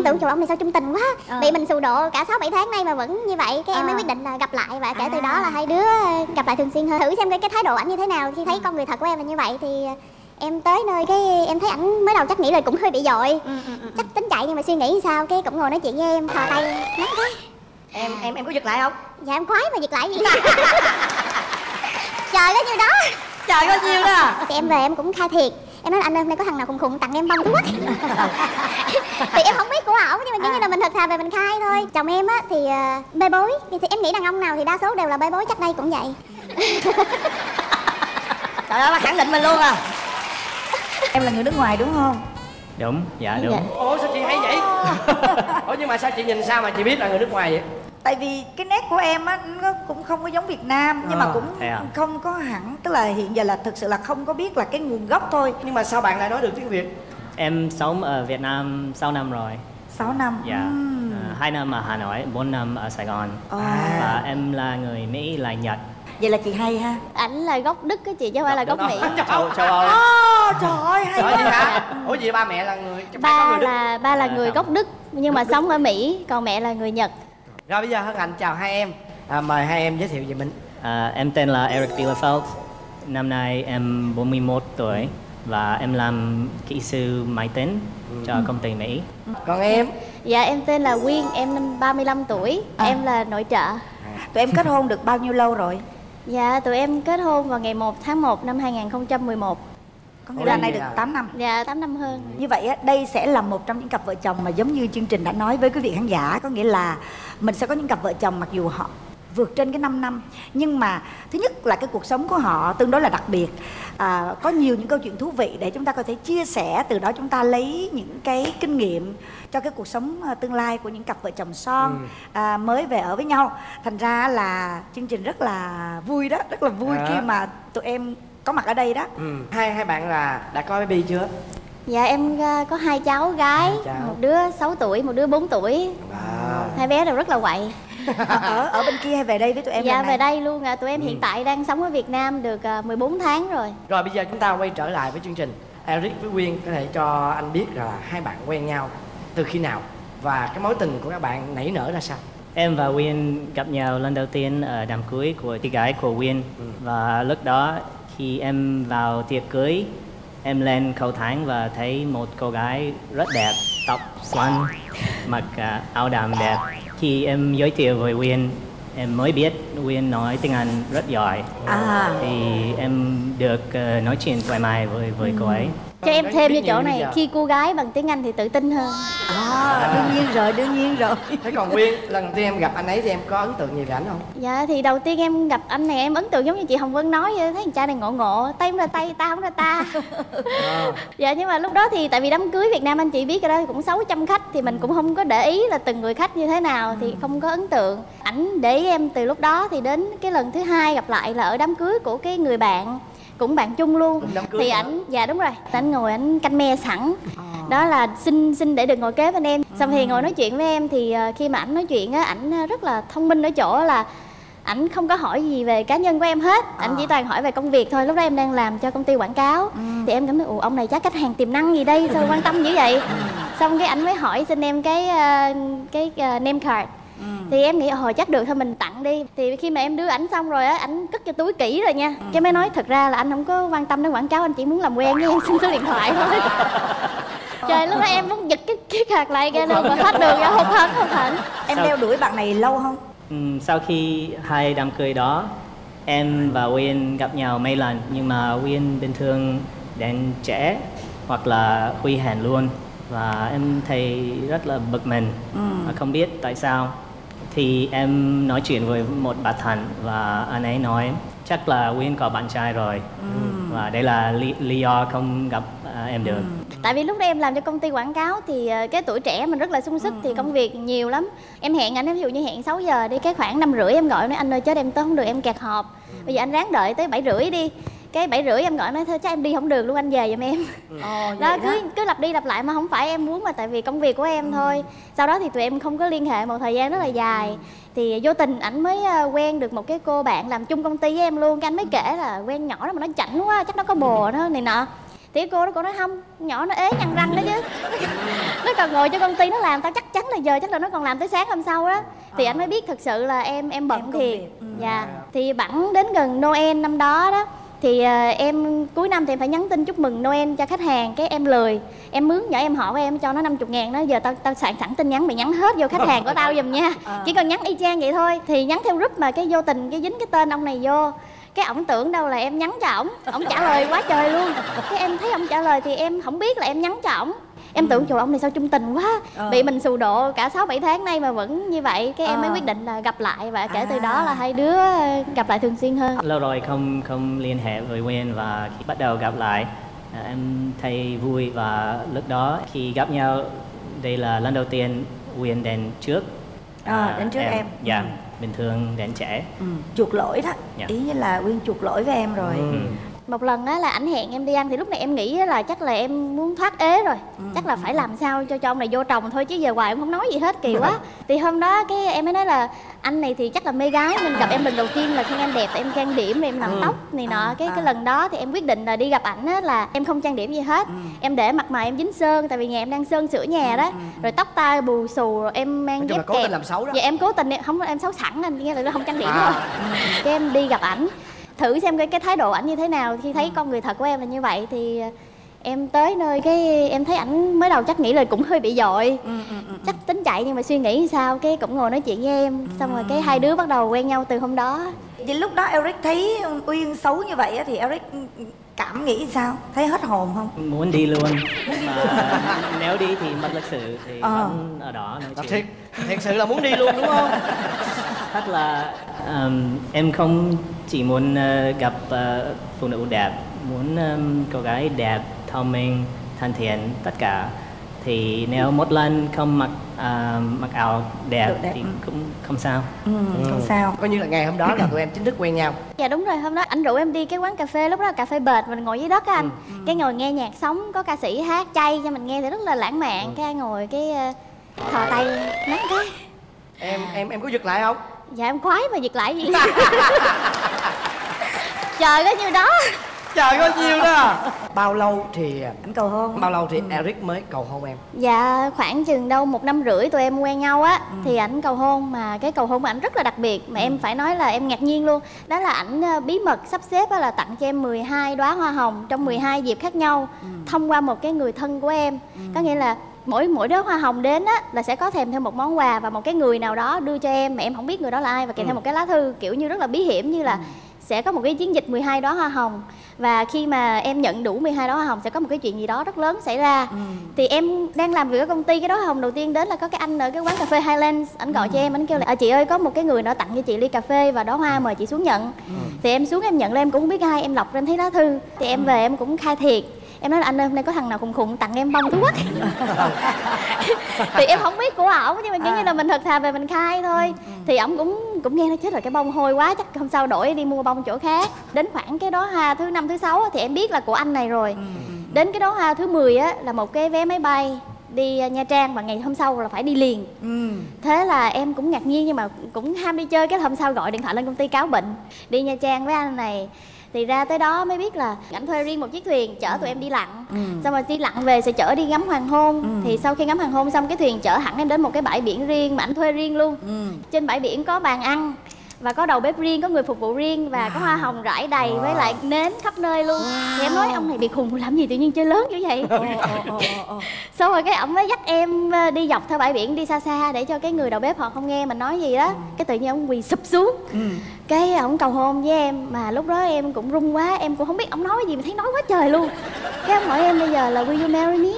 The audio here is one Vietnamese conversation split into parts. Em tưởng trời ơi, mày sao chung tình quá, bị mình xù độ cả 6-7 tháng nay mà vẫn như vậy. Cái em mới quyết định là gặp lại. Và kể từ đó là hai đứa gặp lại thường xuyên hơn. Thử xem cái thái độ ảnh như thế nào. Khi thấy con người thật của em là như vậy thì em tới nơi cái em thấy ảnh mới đầu chắc nghĩ là cũng hơi bị dội, chắc tính chạy nhưng mà suy nghĩ sao cái cũng ngồi nói chuyện với em, thò tay nói cái em có giật lại không? Dạ em khoái mà giật lại gì. Trời có nhiêu đó, trời có nhiêu đó. Thì em về em cũng khai thiệt, em nói là anh ơi hôm nay có thằng nào khùng khùng tặng em bông Trung Quốc. Thì em không biết của ổng nhưng mà giống như là mình thật thà về mình khai thôi. Chồng em á thì bê bối, thì em nghĩ đàn ông nào thì đa số đều là bê bối, chắc đây cũng vậy. Trời ơi, bà khẳng định mình luôn à. Em là người nước ngoài đúng không? Đúng, dạ đúng. Ủa sao chị hay vậy? Ủa nhưng mà sao chị nhìn sao mà chị biết là người nước ngoài vậy? Tại vì cái nét của em á nó cũng không có giống Việt Nam, nhưng mà cũng không có hẳn, tức là hiện giờ là thực sự là không có biết là cái nguồn gốc thôi. Nhưng mà sao bạn lại nói được tiếng Việt? Em sống ở Việt Nam 6 năm rồi. 6 năm? Dạ. 2 năm ở Hà Nội, 4 năm ở Sài Gòn. Và em là người Mỹ, là Nhật. Vậy là chị hay ha. Ảnh là gốc Đức cái chị chứ không phải là gốc Mỹ. Châu Âu. Trời ơi hay quá. Ủa vậy ba mẹ là người ba là người gốc Đức nhưng mà sống ở Mỹ, còn mẹ là người Nhật. Rồi bây giờ Hân Hạnh chào hai em, mời hai em giới thiệu về mình. Em tên là Eric Bielefeld, năm nay em 41 tuổi và em làm kỹ sư máy tính cho công ty Mỹ. Còn em? Dạ em tên là Quyên, em 35 tuổi, em là nội trợ. Tụi em kết hôn được bao nhiêu lâu rồi? Dạ tụi em kết hôn vào ngày 1 tháng 1 năm 2011. Có nghĩa là nay được 8 năm. Dạ 8 năm hơn. Như vậy đây sẽ là một trong những cặp vợ chồng mà giống như chương trình đã nói với quý vị khán giả. Có nghĩa là mình sẽ có những cặp vợ chồng mặc dù họ vượt trên cái 5 năm, nhưng mà thứ nhất là cái cuộc sống của họ tương đối là đặc biệt, có nhiều những câu chuyện thú vị để chúng ta có thể chia sẻ. Từ đó chúng ta lấy những cái kinh nghiệm cho cái cuộc sống tương lai của những cặp vợ chồng son mới về ở với nhau. Thành ra là chương trình rất là vui đó, rất là vui khi mà tụi em có mặt ở đây đó. Hai bạn là đã có baby chưa? Dạ em có hai cháu gái, một đứa 6 tuổi, một đứa 4 tuổi. Hai bé đều rất là quậy. Ở bên kia hay về đây với tụi em? Dạ về đây luôn ạ. Tụi em hiện tại đang sống ở Việt Nam được 14 tháng rồi. Rồi bây giờ chúng ta quay trở lại với chương trình. Eric với Quyên có thể cho anh biết là hai bạn quen nhau từ khi nào và cái mối tình của các bạn nảy nở ra sao? Em và Quyên gặp nhau lần đầu tiên ở đám cưới của chị gái của Quyên. Và lúc đó khi em vào tiệc cưới, em lên cầu thang và thấy một cô gái rất đẹp, tóc xoăn, mặc áo đầm đẹp. Khi em giới thiệu với Quyên, em mới biết Quyên nói tiếng Anh rất giỏi. Thì em được nói chuyện thoải mái với cô ấy. Cho em thêm cái chỗ này, khi cô gái bằng tiếng Anh thì tự tin hơn. Đương nhiên rồi, đương nhiên rồi. Thế còn Quyên, lần đầu tiên em gặp anh ấy thì em có ấn tượng gì về ảnh không? Dạ thì đầu tiên em gặp anh này em ấn tượng giống như chị Hồng Vân nói vậy. Thấy anh trai này ngộ ngộ, tay không là tay, ta không là ta. Dạ nhưng mà lúc đó thì tại vì đám cưới Việt Nam anh chị biết rồi đó, cũng 600 khách. Thì mình cũng không có để ý là từng người khách như thế nào, thì không có ấn tượng. Ảnh để em từ lúc đó thì đến cái lần thứ hai gặp lại là ở đám cưới của cái người bạn, cũng bạn chung luôn. Thì ảnh, dạ đúng rồi, ảnh ngồi ảnh canh me sẵn, đó là xin để được ngồi kế bên em. Xong thì ngồi nói chuyện với em, thì khi mà ảnh nói chuyện á, ảnh rất là thông minh ở chỗ là ảnh không có hỏi gì về cá nhân của em hết, ảnh chỉ toàn hỏi về công việc thôi. Lúc đó em đang làm cho công ty quảng cáo, thì em cảm thấy ồ ông này chắc khách hàng tiềm năng gì đây, sao quan tâm dữ vậy. Xong cái ảnh mới hỏi xin em cái name card. Thì em nghĩ hồi chắc được thôi mình tặng đi. Thì khi mà em đưa ảnh xong rồi á, ảnh cất cho túi kỹ rồi nha. Cái mới nói thật ra là anh không có quan tâm đến quảng cáo, anh chỉ muốn làm quen với em, xin số điện thoại thôi. Trời lúc đó em muốn giật cái hạt lại ra luôn rồi hết đường ra, hụt hẫng. Em đeo đuổi bạn này lâu không? Sau khi hai đám cưới đó, em và Quyên gặp nhau mấy lần, nhưng mà Quyên bình thường đến trễ hoặc là hủy hẹn luôn. Và em thấy rất là bực mình, không biết tại sao. Thì em nói chuyện với một bà Thành và anh ấy nói chắc là Quyên có bạn trai rồi. Và đây là lý do không gặp em được. Tại vì lúc đó em làm cho công ty quảng cáo thì cái tuổi trẻ mình rất là sung sức, thì công việc nhiều lắm. Em hẹn anh, ví dụ như hẹn 6 giờ đi, cái khoảng 5 rưỡi em gọi nói anh ơi chết em tới không được, em kẹt họp. Bây giờ anh ráng đợi tới 7 rưỡi đi. Cái 7 rưỡi em gọi nói thôi chắc em đi không được luôn, anh về giùm em. Đó cứ lặp đi lặp lại mà không phải em muốn, mà tại vì công việc của em thôi. Sau đó thì tụi em không có liên hệ một thời gian rất là dài. Thì vô tình ảnh mới quen được một cái cô bạn làm chung công ty với em luôn. Cái anh mới kể là quen nhỏ đó mà nó chảnh quá, chắc nó có bồ nó này nọ. Thì cô nói không, nhỏ nó ế nhăn răng đó chứ. Nó còn ngồi cho công ty nó làm, tao chắc chắn là giờ chắc là nó còn làm tới sáng hôm sau đó. Thì anh mới biết thật sự là em bận thiệt. Dạ. Thì bẵng đến gần Noel năm đó đó, thì em cuối năm thì em phải nhắn tin chúc mừng Noel cho khách hàng. Cái em lười, em mướn nhỏ em họ của em cho nó 50.000 đó. Giờ tao soạn sẵn tin nhắn, mày nhắn hết vô khách hàng của tao giùm nha. Chỉ cần nhắn y chang vậy thôi. Thì nhắn theo group mà cái vô tình cái dính cái tên ông này vô. Cái ổng tưởng đâu là em nhắn cho ổng trả lời quá trời luôn. Cái em thấy ổng trả lời thì em không biết là em nhắn cho ổng. Em tưởng trời ông này sao trung tình quá, bị mình xù độ cả 6-7 tháng nay mà vẫn như vậy. Cái em mới quyết định là gặp lại, và kể từ đó là hai đứa gặp lại thường xuyên hơn. Lâu rồi không liên hệ với Nguyên, và khi bắt đầu gặp lại em thấy vui. Và lúc đó khi gặp nhau, đây là lần đầu tiên Nguyên đến trước đến trước em. Dạ. Bình thường đến trễ. Chuộc lỗi đó. Ý như là Nguyên chuộc lỗi với em rồi. Một lần đó là ảnh hẹn em đi ăn, thì lúc này em nghĩ là chắc là em muốn thoát ế rồi. Chắc là phải làm sao cho ông này vô chồng thôi, chứ giờ hoài em không nói gì hết, kỳ quá. Thì hôm đó cái em mới nói là anh này thì chắc là mê gái, mình gặp em lần đầu tiên là khen em đẹp, em trang điểm, em làm tóc này nọ. Cái lần đó thì em quyết định là đi gặp ảnh á là em không trang điểm gì hết. Em để mặt mày em dính sơn, tại vì nhà em đang sơn sửa nhà đó. Rồi tóc tai bù xù, rồi em mang dép kẹp. Dạ em cố tình, không em xấu sẵn anh nghe là nó không trang điểm đâu. Cái em đi gặp ảnh thử xem cái thái độ ảnh như thế nào. Khi thấy con người thật của em là như vậy thì em tới nơi cái em thấy ảnh mới đầu chắc nghĩ là cũng hơi bị dội, chắc tính chạy nhưng mà suy nghĩ sao cái cũng ngồi nói chuyện với em. Xong rồi cái hai đứa bắt đầu quen nhau từ hôm đó. Vậy lúc đó Eric thấy Uyên xấu như vậy thì Eric cảm nghĩ sao? Thấy hết hồn không? Muốn đi luôn. Mà nếu đi thì mất lịch sự thì vẫn ở đó nói chuyện. Thiệt sự là muốn đi luôn đúng không? Thật là em không chỉ muốn gặp phụ nữ đẹp, muốn cô gái đẹp, thông minh, thân thiện, tất cả. Thì nếu một lần không mặc áo đẹp thì cũng không sao. Không sao. Coi như là ngày hôm đó là tụi em chính thức quen nhau. Dạ đúng rồi, hôm đó anh rủ em đi cái quán cà phê, lúc đó là cà phê bệt, mình ngồi dưới đất á anh. Cái ngồi nghe nhạc sống, có ca sĩ hát chay cho mình nghe thì rất là lãng mạn. Cái ai ngồi cái thò tay nắm cái. Em có giật lại không? Dạ em khoái mà giật lại gì. Trời có nhiêu đó. Trời có nhiêu đó. Bao lâu thì em cầu hôn? Bao lâu thì Eric mới cầu hôn em? Dạ khoảng chừng đâu 1 năm rưỡi tụi em quen nhau á thì ảnh cầu hôn. Mà cái cầu hôn của ảnh rất là đặc biệt mà em phải nói là em ngạc nhiên luôn. Đó là ảnh bí mật sắp xếp là tặng cho em 12 đóa hoa hồng trong 12 dịp khác nhau thông qua một cái người thân của em. Có nghĩa là mỗi đứa hoa hồng đến á là sẽ có thèm thêm một món quà và một cái người nào đó đưa cho em mà em không biết người đó là ai, và kèm theo một cái lá thư kiểu như rất là bí hiểm, như là sẽ có một cái chiến dịch 12 đóa hoa hồng, và khi mà em nhận đủ 12 đóa hoa hồng sẽ có một cái chuyện gì đó rất lớn xảy ra. Thì em đang làm việc ở công ty, cái đóa hồng đầu tiên đến là có cái anh ở cái quán cà phê Highlands, ảnh gọi cho em, ảnh kêu là chị ơi có một cái người nó tặng cho chị ly cà phê và đóa hoa mời chị xuống nhận. Thì em xuống em nhận lên, em cũng không biết ai, em lọc lên thấy lá thư thì em về em cũng khai thiệt. Em nói là anh ơi hôm nay có thằng nào khùng khùng tặng em bông Thú Quốc. Thì em không biết của ổng, nhưng mà kiểu như là mình thật thà về mình khai thôi. Thì ổng cũng nghe nó chết rồi, cái bông hôi quá chắc hôm sau đổi đi mua bông chỗ khác. Đến khoảng cái đó ha thứ 5 thứ 6 thì em biết là của anh này rồi. Đến cái đó ha thứ 10 á là một cái vé máy bay đi Nha Trang và ngày hôm sau là phải đi liền. Thế là em cũng ngạc nhiên nhưng mà cũng ham đi chơi. Cái hôm sau gọi điện thoại lên công ty cáo bệnh đi Nha Trang với anh này. Thì ra tới đó mới biết là ảnh thuê riêng một chiếc thuyền chở tụi em đi lặn. Xong rồi đi lặn về sẽ chở đi ngắm hoàng hôn. Thì sau khi ngắm hoàng hôn xong cái thuyền chở hẳn em đến một cái bãi biển riêng mà ảnh thuê riêng luôn. Trên bãi biển có bàn ăn và có đầu bếp riêng, có người phục vụ riêng và có hoa hồng rải đầy với lại nến khắp nơi luôn. Thì em nói ông này bị khùng làm gì tự nhiên chơi lớn như vậy. Xong rồi cái ổng mới dắt em đi dọc theo bãi biển, đi xa xa để cho cái người đầu bếp họ không nghe mình nói gì đó. Cái tự nhiên ông quỳ sụp xuống. Cái ổng cầu hôn với em, mà lúc đó em cũng run quá, em cũng không biết ổng nói gì mà thấy nói quá trời luôn. Cái ông hỏi em bây giờ là will you marry me?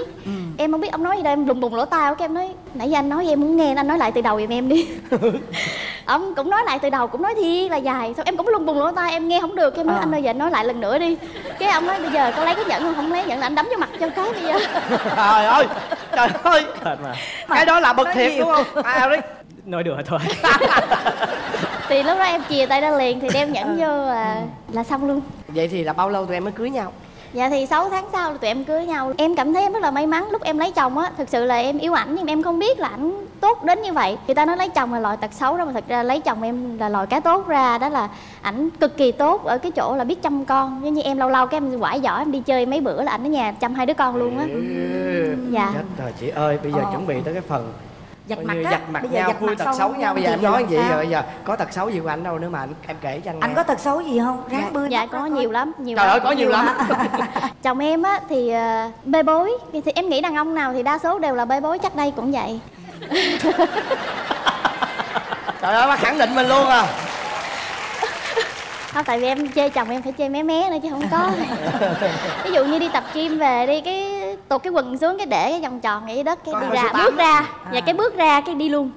Em không biết ông nói gì đâu, em lùng bùng lỗ tai. Cái em nói nãy giờ anh nói với em muốn nghe, anh nói lại từ đầu giùm em đi. Ông cũng nói lại từ đầu, cũng nói thi là dài. Xong em cũng lùng bùng lỗ tai, em nghe không được. Em nói anh ơi giờ nói lại lần nữa đi. Cái ông nói bây giờ có lấy cái nhẫn không? Không lấy nhẫn là anh đấm vô mặt cho cái bây giờ. Trời ơi, trời ơi. Cái đó là bực thiệt đúng không? Nói đùa thôi. Thì lúc đó em chìa tay ra liền, thì đem nhẫn vô là xong luôn. Vậy thì là bao lâu tụi em mới cưới nhau? Dạ thì 6 tháng sau tụi em cưới nhau. Em cảm thấy em rất là may mắn. Lúc em lấy chồng á, thực sự là em yêu ảnh nhưng em không biết là ảnh tốt đến như vậy. Người ta nói lấy chồng là loại tật xấu đó, mà thật ra lấy chồng em là loại cái tốt ra. Đó là ảnh cực kỳ tốt ở cái chỗ là biết chăm con. Giống như em lâu lâu cái em quải giỏ em đi chơi mấy bữa là ảnh ở nhà chăm hai đứa con luôn á. Dạ. Chết rồi chị ơi, bây giờ chuẩn bị tới cái phần giặt mặt nhau, vui tật xấu nhau. Bây giờ em nói gì rồi, giờ có tật xấu gì của anh đâu nữa mà em kể cho anh. Anh có tật xấu gì không? Ráng bươn. Dạ có nhiều lắm. Trời ơi có nhiều lắm. Chồng em á thì bê bối, thì em nghĩ đàn ông nào thì đa số đều là bê bối, chắc đây cũng vậy. Trời ơi, bác khẳng định mình luôn à. Không, tại vì em chê chồng em phải chê mé nữa chứ không có. Ví dụ như đi tập gym về đi, cái tụt cái quần xuống, cái để cái vòng tròn ngay dưới đất, cái đi ra bước ra và cái bước ra cái đi luôn.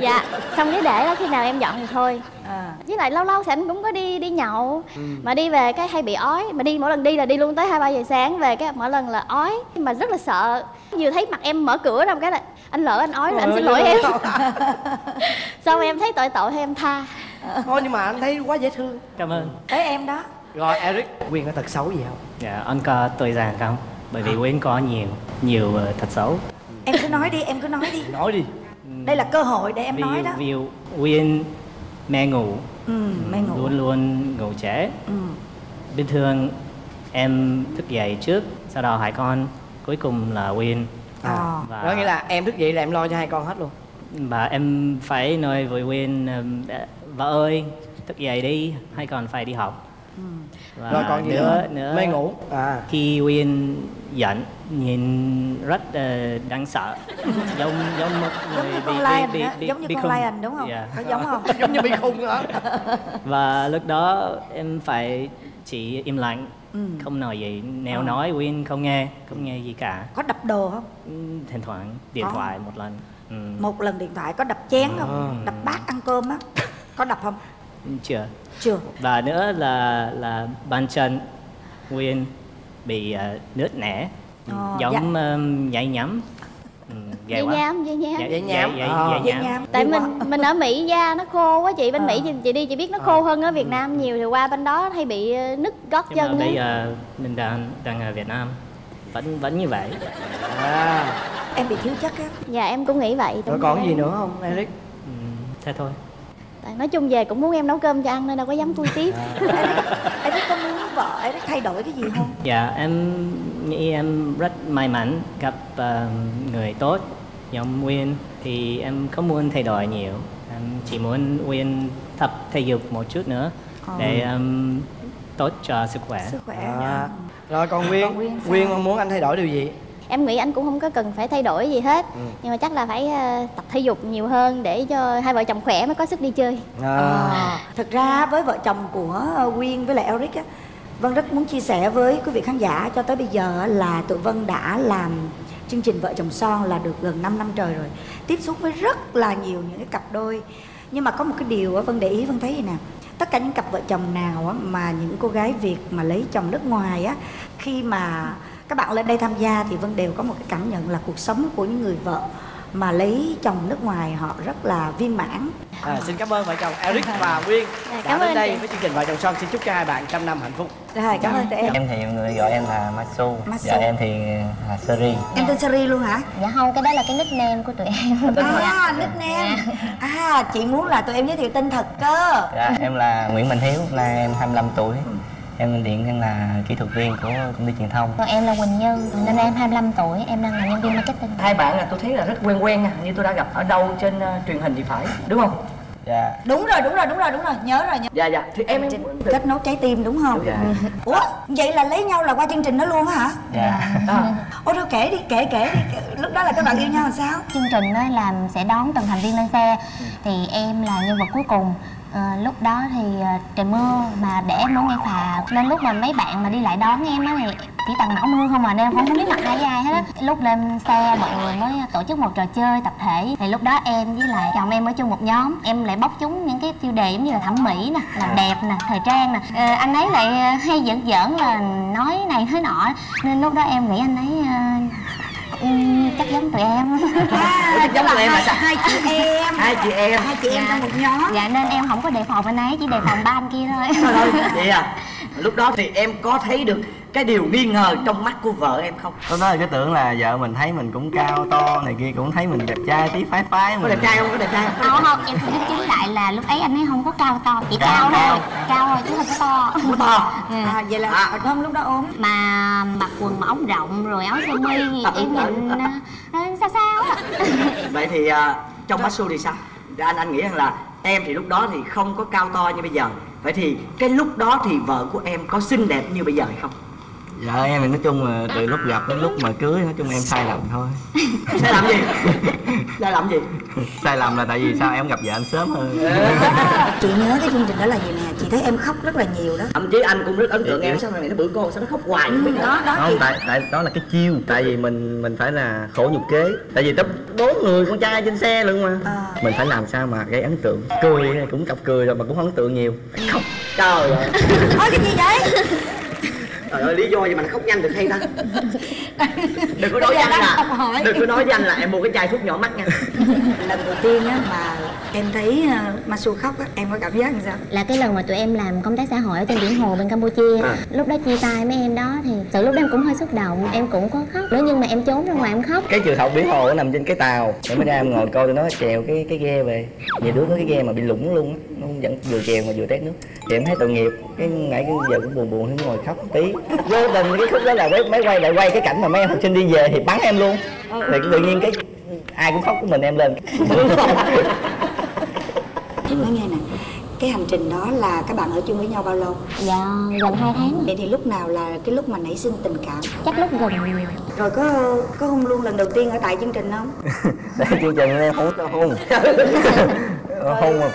Dạ, xong cái để đó, khi nào em dọn thì thôi. Với lại lâu lâu thì anh cũng có đi nhậu, mà đi về cái hay bị ói, mà đi mỗi lần đi là đi luôn tới 2-3 giờ sáng, về cái mỗi lần là ói, mà rất là sợ. Vừa thấy mặt em mở cửa ra một cái là anh lỡ anh ói rồi, anh xin lỗi em. Xong em thấy tội hay em tha. Thôi nhưng mà anh thấy quá dễ thương. Cảm ơn. Tới em đó. Rồi Eric, Quyên có tật xấu gì không? Dạ, anh có tuổi già không? Bởi vì Quyên có nhiều tật xấu. Em cứ nói đi, em cứ nói đi. Nói đi. Đây là cơ hội để em nói đó. Vì Quyên mê ngủ. Mê ngủ. Luôn ngủ trễ. Bình thường em thức dậy trước, sau đó hai con, cuối cùng là Quyên. Và đó nghĩa là em thức dậy là em lo cho hai con hết luôn. Và em phải nói với Quyên, vợ ơi, thức dậy đi, hai con phải đi học. Rồi còn gì nữa? Mê ngủ. Khi Quyên giận nhìn rất đáng sợ, giống một người con lion, giống như con lion đúng không? Có giống không? Giống như bị khùng hả? Và lúc đó em phải chỉ im lặng, không nói gì. Nếu nói Quyên không nghe gì cả. Có đập đồ không? Thỉnh thoảng điện thoại một lần. Một lần điện thoại. Có đập chén không? Đập bát ăn cơm á? Có đập không? Chưa. Và nữa là bàn chân Quyên bị nứt nẻ, giống dạy nhắm. Dạy nhám. Tại mình ở Mỹ da nó khô quá chị. Bên Mỹ chị đi chị biết nó khô hơn ở Việt Nam nhiều, thì qua bên đó hay bị nứt gót chân. Nhưng mà bây giờ mình đang ở Việt Nam vẫn như vậy. Em bị thiếu chất á. Dạ em cũng nghĩ vậy. Rồi còn gì nữa không Eric? Thế thôi. Nói chung về cũng muốn em nấu cơm cho ăn nên đâu có dám vui tiếp. Em có muốn vợ em thay đổi cái gì không? Dạ em nghĩ em rất may mắn gặp người tốt giống Quyên, thì em không muốn thay đổi nhiều. Em chỉ muốn Quyên tập thể dục một chút nữa để tốt cho sức khỏe. Rồi còn Quyên muốn anh thay đổi điều gì? Em nghĩ anh cũng không có cần phải thay đổi gì hết, nhưng mà chắc là phải tập thể dục nhiều hơn để cho hai vợ chồng khỏe mới có sức đi chơi. Thực ra với vợ chồng của Quyên với lại Eric á, Vân rất muốn chia sẻ với quý vị khán giả, cho tới bây giờ là tụi Vân đã làm chương trình Vợ Chồng Son là được gần 5 năm trời rồi, tiếp xúc với rất là nhiều những cái cặp đôi. Nhưng mà có một cái điều Vân để ý, Vân thấy gì nè, tất cả những cặp vợ chồng nào mà những cô gái Việt mà lấy chồng nước ngoài á, khi mà các bạn lên đây tham gia thì Vân đều có một cái cảm nhận là cuộc sống của những người vợ mà lấy chồng nước ngoài họ rất là viên mãn. Xin cảm ơn vợ chồng Eric và Quyên đã đến đây với chương trình Vợ Chồng Son. Xin chúc cho hai bạn trăm năm hạnh phúc. Rồi, cảm ơn tụi em. Em thì người gọi em là Masu. Dạ em thì là Seri. Em tên Seri luôn hả? Dạ không, cái đó là cái nickname của tụi em. Nickname. Chị muốn là tụi em giới thiệu tên thật cơ. Dạ em là Nguyễn Minh Hiếu, nay em 25 tuổi. Em điện em là kỹ thuật viên của công ty truyền thông. Còn em là Quỳnh Như, năm nay em 25 tuổi, em đang là nhân viên marketing. Hai bạn là tôi thấy là rất quen, như tôi đã gặp ở đâu trên truyền hình thì phải, đúng không? Dạ. Đúng rồi, nhớ rồi. Dạ. Thì em Kết Nối Trái Tim đúng không? Dạ. Ủa, vậy là lấy nhau là qua chương trình đó luôn hả? Dạ. Ôi thôi kể đi, lúc đó là các bạn yêu nhau làm sao? Chương trình đó là sẽ đón từng thành viên lên xe, thì em là nhân vật cuối cùng. Lúc đó thì trời mưa mà để em ở ngay phà, nên lúc mà mấy bạn mà đi lại đón em á thì chỉ bằng mão mưa không à, nên em không biết mặt ai với ai hết á. Lúc lên xe mọi người mới tổ chức một trò chơi tập thể, thì lúc đó em với lại chồng em ở chung một nhóm. Em lại bóc trúng những cái tiêu đề giống như là thẩm mỹ nè, làm đẹp nè, thời trang nè. Anh ấy lại hay giỡn là nói này thế nọ, nên lúc đó em nghĩ anh ấy chắc giống tụi em. Giống tụi em là sao? Hai chị em trong một nhóm. Dạ nên em không có đề phòng anh ấy, chỉ đề phòng ba anh kia thôi. Vậy à? Lúc đó thì em có thấy được cái điều nghi ngờ trong mắt của vợ em không? Tôi nói là cái tưởng là vợ mình thấy mình cũng cao to này kia, cũng thấy mình đẹp trai tí phái phái. Có đẹp trai không? Có đẹp trai không? Không, không, em phải đính chính lại là lúc ấy anh ấy không có cao to, chỉ cao thôi, cao thôi chứ không có to. Không có to. À, vậy là không, lúc đó ốm mà mặc quần mà ống rộng rồi áo sơ mi em nhìn sao sao á. Vậy thì trong bát su thì sao? Anh nghĩ rằng là em thì lúc đó thì không có cao to như bây giờ. Vậy thì cái lúc đó thì vợ của em có xinh đẹp như bây giờ hay không? Dạ em thì nói chung là từ lúc gặp đến lúc mà cưới nói chung em sai lầm thôi. Sai lầm gì? Sai lầm gì? Sai lầm là tại vì sao em gặp vợ anh sớm hơn. Chị nhớ cái chương trình đó là gì nè, chị thấy em khóc rất là nhiều đó. Thậm chí anh cũng rất ấn tượng em, sao này nó bữa cô sao nó khóc hoài như đó đó. Không, tại đó là cái chiêu, tại vì mình phải là khổ nhục kế, tại vì tấp 4 người con trai trên xe luôn mà. Mình phải làm sao mà gây ấn tượng, cười hay cũng cặp cười rồi mà cũng không ấn tượng nhiều. Khóc trời ơi. Ôi cái gì vậy? Trời ơi, lý do gì mà nó khóc nhanh được hay ta? Đừng có nói với anh là em mua cái chai thuốc nhỏ mắt nha. Lần đầu tiên á mà em thấy Masu khóc á, em có cảm giác như sao? Là cái lần mà tụi em làm công tác xã hội ở trên biển Hồ bên Campuchia. Lúc đó chia tay mấy em đó thì sự lúc đó em cũng hơi xúc động, em cũng có khóc nữa nhưng mà em trốn ra ngoài em khóc. Cái trường học biển Hồ nó nằm trên cái tàu, em mới ra em ngồi coi tụi nó chèo cái ghe về. Về đứa có cái ghe mà bị lủng luôn á, nó vẫn vừa chèo mà vừa tét nước. Thì em thấy tội nghiệp, cái nãy cái giờ cũng buồn buồn ngồi khóc tí. Vô tình cái khúc đó là máy quay lại quay cái cảnh mà mấy em học sinh đi về thì bắn em luôn. Thì tự nhiên cái ai cũng khóc của mình em lên. Em nói nghe nè, cái hành trình đó là các bạn ở chung với nhau bao lâu? Dạ, gần 2 tháng. Vậy thì lúc nào là cái lúc mà nảy sinh tình cảm? Chắc lúc gần. Rồi có hôn luôn lần đầu tiên ở tại chương trình không? Tại chương trình em không có hôn. Hôn mà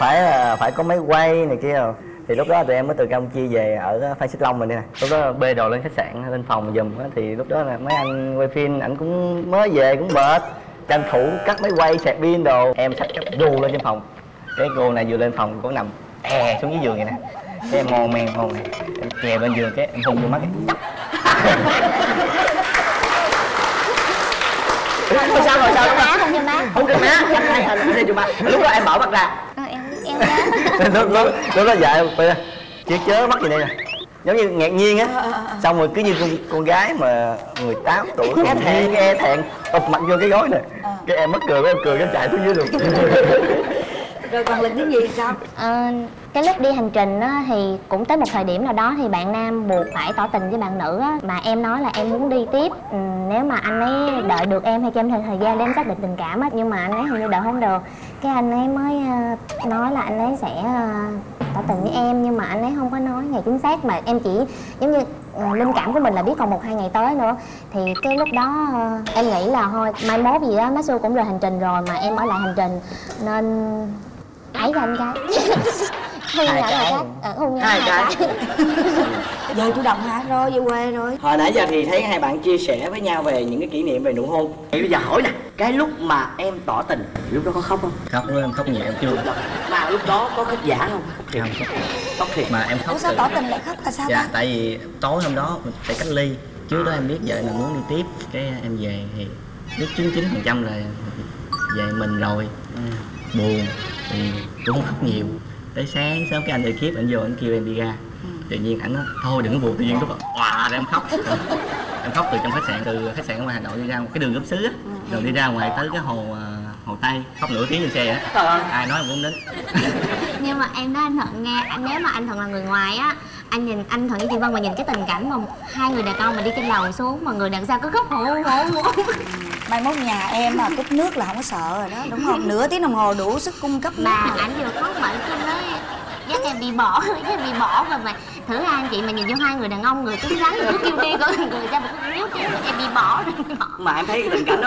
phải có máy quay này kia rồi. Thì lúc đó tụi em mới từ Campuchia về ở Phan Xích Long mình đây nè. Lúc đó bê đồ lên khách sạn, lên phòng giùm. Thì lúc đó là mấy anh quay phim, ảnh cũng mới về cũng mệt, tranh thủ cắt máy quay, sạc pin đồ. Em xách cái đu lên trên phòng. Cái cô này vừa lên phòng cô nằm xuống dưới giường này nè. Cái em mòn mè. Em chè bên giường cái em hùng vô mắt cái. Không sao rồi sao không? Không cần má. Lúc đó em bỏ mặt ra. Lúc đó dạ chứ chớ mắt gì đây nè, giống như ngạc nhiên á. Xong rồi cứ như con gái mà 18 tuổi nghe thẹn ụp mạnh vô cái gối nè. Cái em mắc cười, em cười cái chạy xuống dưới được. Rồi còn lần thứ gì sao? Cái lúc đi hành trình á, thì cũng tới một thời điểm nào đó thì bạn nam buộc phải tỏ tình với bạn nữ á, mà em nói là em muốn đi tiếp nếu mà anh ấy đợi được em hay cho em thời gian để em xác định tình cảm á, nhưng mà anh ấy hình như đợi không được. Cái anh ấy mới nói là anh ấy sẽ tỏ tình với em, nhưng mà anh ấy không có nói ngày chính xác mà em chỉ giống như linh cảm của mình là biết còn 1-2 ngày tới nữa. Thì cái lúc đó em nghĩ là thôi mai mốt gì đó Masu cũng rời hành trình rồi mà em ở lại hành trình nên ấy cho anh cái. Hôn nhau hai cái. Giờ chủ động hả? Rồi về quê rồi. Hồi nãy giờ thì thấy hai bạn chia sẻ với nhau về những cái kỷ niệm về nụ hôn. Thì bây giờ hỏi nè, cái lúc mà em tỏ tình, lúc đó có khóc không? Khóc luôn, em khóc nhẹ em chưa. Mà lúc đó có khóc giả không? Không khóc. Khóc thiệt mà em khóc. Ủa sao tỏ tình lại khóc là sao? Dạ, tại vì tối hôm đó mình phải cách ly. Trước đó em biết vợ là muốn đi tiếp, cái em về thì biết 99% là về mình rồi. Buồn thì cũng khóc nhiều. Tới sáng sớm cái anh ekip anh vô anh kêu em đi ra. Tự nhiên ảnh nói thôi đừng có buồn, tự nhiên lúc đó oà em khóc. Em khóc từ trong khách sạn, ở ngoài Hà Nội đi ra một cái đường gấp xứ á, rồi đi ra ngoài tới cái hồ Tây, khóc nửa tiếng trên xe á. Ai nói em cũng đến. Nhưng mà em đó anh Thuận nghe, nếu mà anh Thuận là người ngoài á, anh nhìn anh Thuận với chị Vân mà nhìn cái tình cảnh mà hai người đàn ông mà đi trên lầu xuống mà người đằng sau cứ khóc hổ. Mai mốt nhà em mà cúp nước là không có sợ rồi đó, đúng không? Nửa tiếng đồng hồ đủ sức cung cấp nước. Mà ảnh vừa khóc mà cứ nói dắt em bị bỏ, rồi mà thử hai anh chị mà nhìn vô hai người đàn ông, người cứng rắn người cứ kêu đi coi người ra một cúp nước chứ em bị bỏ rồi. Mà em thấy cái tình cảnh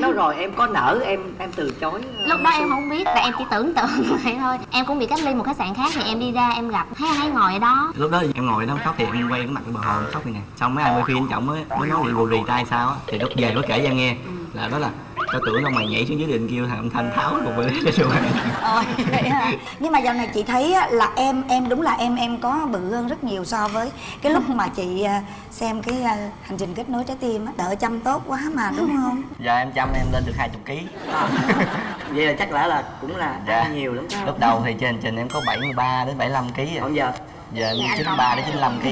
đó rồi, em có nỡ em từ chối. Lúc đó em không biết, tại em chỉ tưởng tượng vậy thôi. Em cũng bị cách ly một khách sạn khác thì em đi ra em gặp thấy anh ấy ngồi ở đó. Lúc đó em ngồi đó khóc thì em quay cái mặt bờ hồ khóc vậy nè. Xong mấy anh quay phim trọng mới nói bị rì tay sao á, thì lúc về mới kể ra nghe là đó là tao tưởng đâu mày nhảy xuống dưới đình kêu thằng Thanh Tháo cùng với cái trường này. Nhưng mà dạo này chị thấy là em đúng là em có bự hơn rất nhiều so với cái lúc mà chị xem cái hành trình kết nối trái tim á. Đỡ chăm tốt quá mà đúng không? Giờ em chăm em lên được 20 kg. Vậy là chắc là cũng là ăn nhiều lắm. Lúc đầu thì trên hành trình em có 73 đến 75 kg rồi. Còn giờ Giờ em 93 đến 95 kg.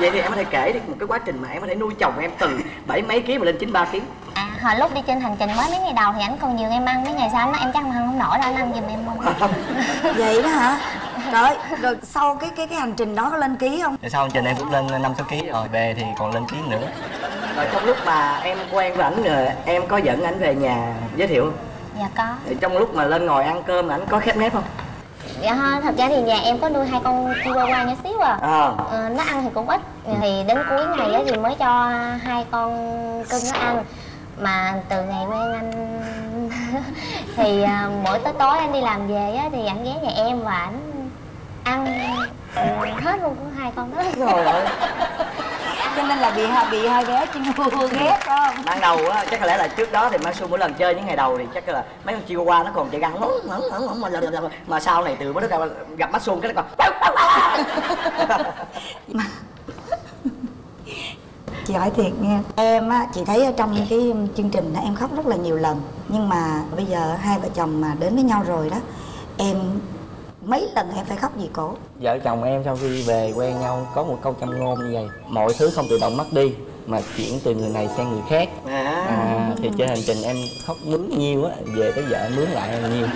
Vậy thì em có thể kể đi một cái quá trình mà em có thể nuôi chồng em từ 7 mấy kg mà lên 93 kg. À, hồi lúc đi trên hành trình mới mấy ngày đầu thì anh còn nhường em ăn, mấy ngày sau nó em chắc em ăn không nổi đâu, anh ăn giùm em không? Vậy đó hả? Rồi, rồi sau cái hành trình đó có lên ký không? Rồi sau hành trình em cũng lên 5-6 kg rồi, về thì còn lên ký nữa. Rồi trong lúc mà em quen với ảnh rồi em có dẫn ảnh về nhà giới thiệu không? Dạ có. Rồi trong lúc mà lên ngồi ăn cơm ảnh có khép nép không? Dạ ha, thật ra thì nhà em có nuôi 2 con chihuahua nhỏ xíu à. Nó ăn thì cũng ít, thì đến cuối ngày thì mới cho 2 con cưng nó ăn. Mà từ ngày quen anh thì mỗi tới tối anh đi làm về á, thì ảnh ghé nhà em và ảnh ăn hết luôn của 2 con đó. Rồi cho nên là bị hơi ghét chihuahua ghét không? Ban đầu á, chắc có lẽ là trước đó thì Masu mỗi lần chơi những ngày đầu thì chắc là mấy con chihuahua nó còn chạy găng mà sau này từ mới nó gặp Masu cái nó còn Chị hỏi thiệt nha, em á, chị thấy ở trong cái chương trình đó, em khóc rất là nhiều lần. Nhưng mà bây giờ hai vợ chồng mà đến với nhau rồi đó, em mấy lần em phải khóc vì cổ? Vợ chồng em sau khi về quen nhau có một câu châm ngôn như vậy: mọi thứ không tự động mất đi mà chuyển từ người này sang người khác. Thì trên hành trình em khóc mướn nhiều á, về tới vợ mướn lại em nhiều.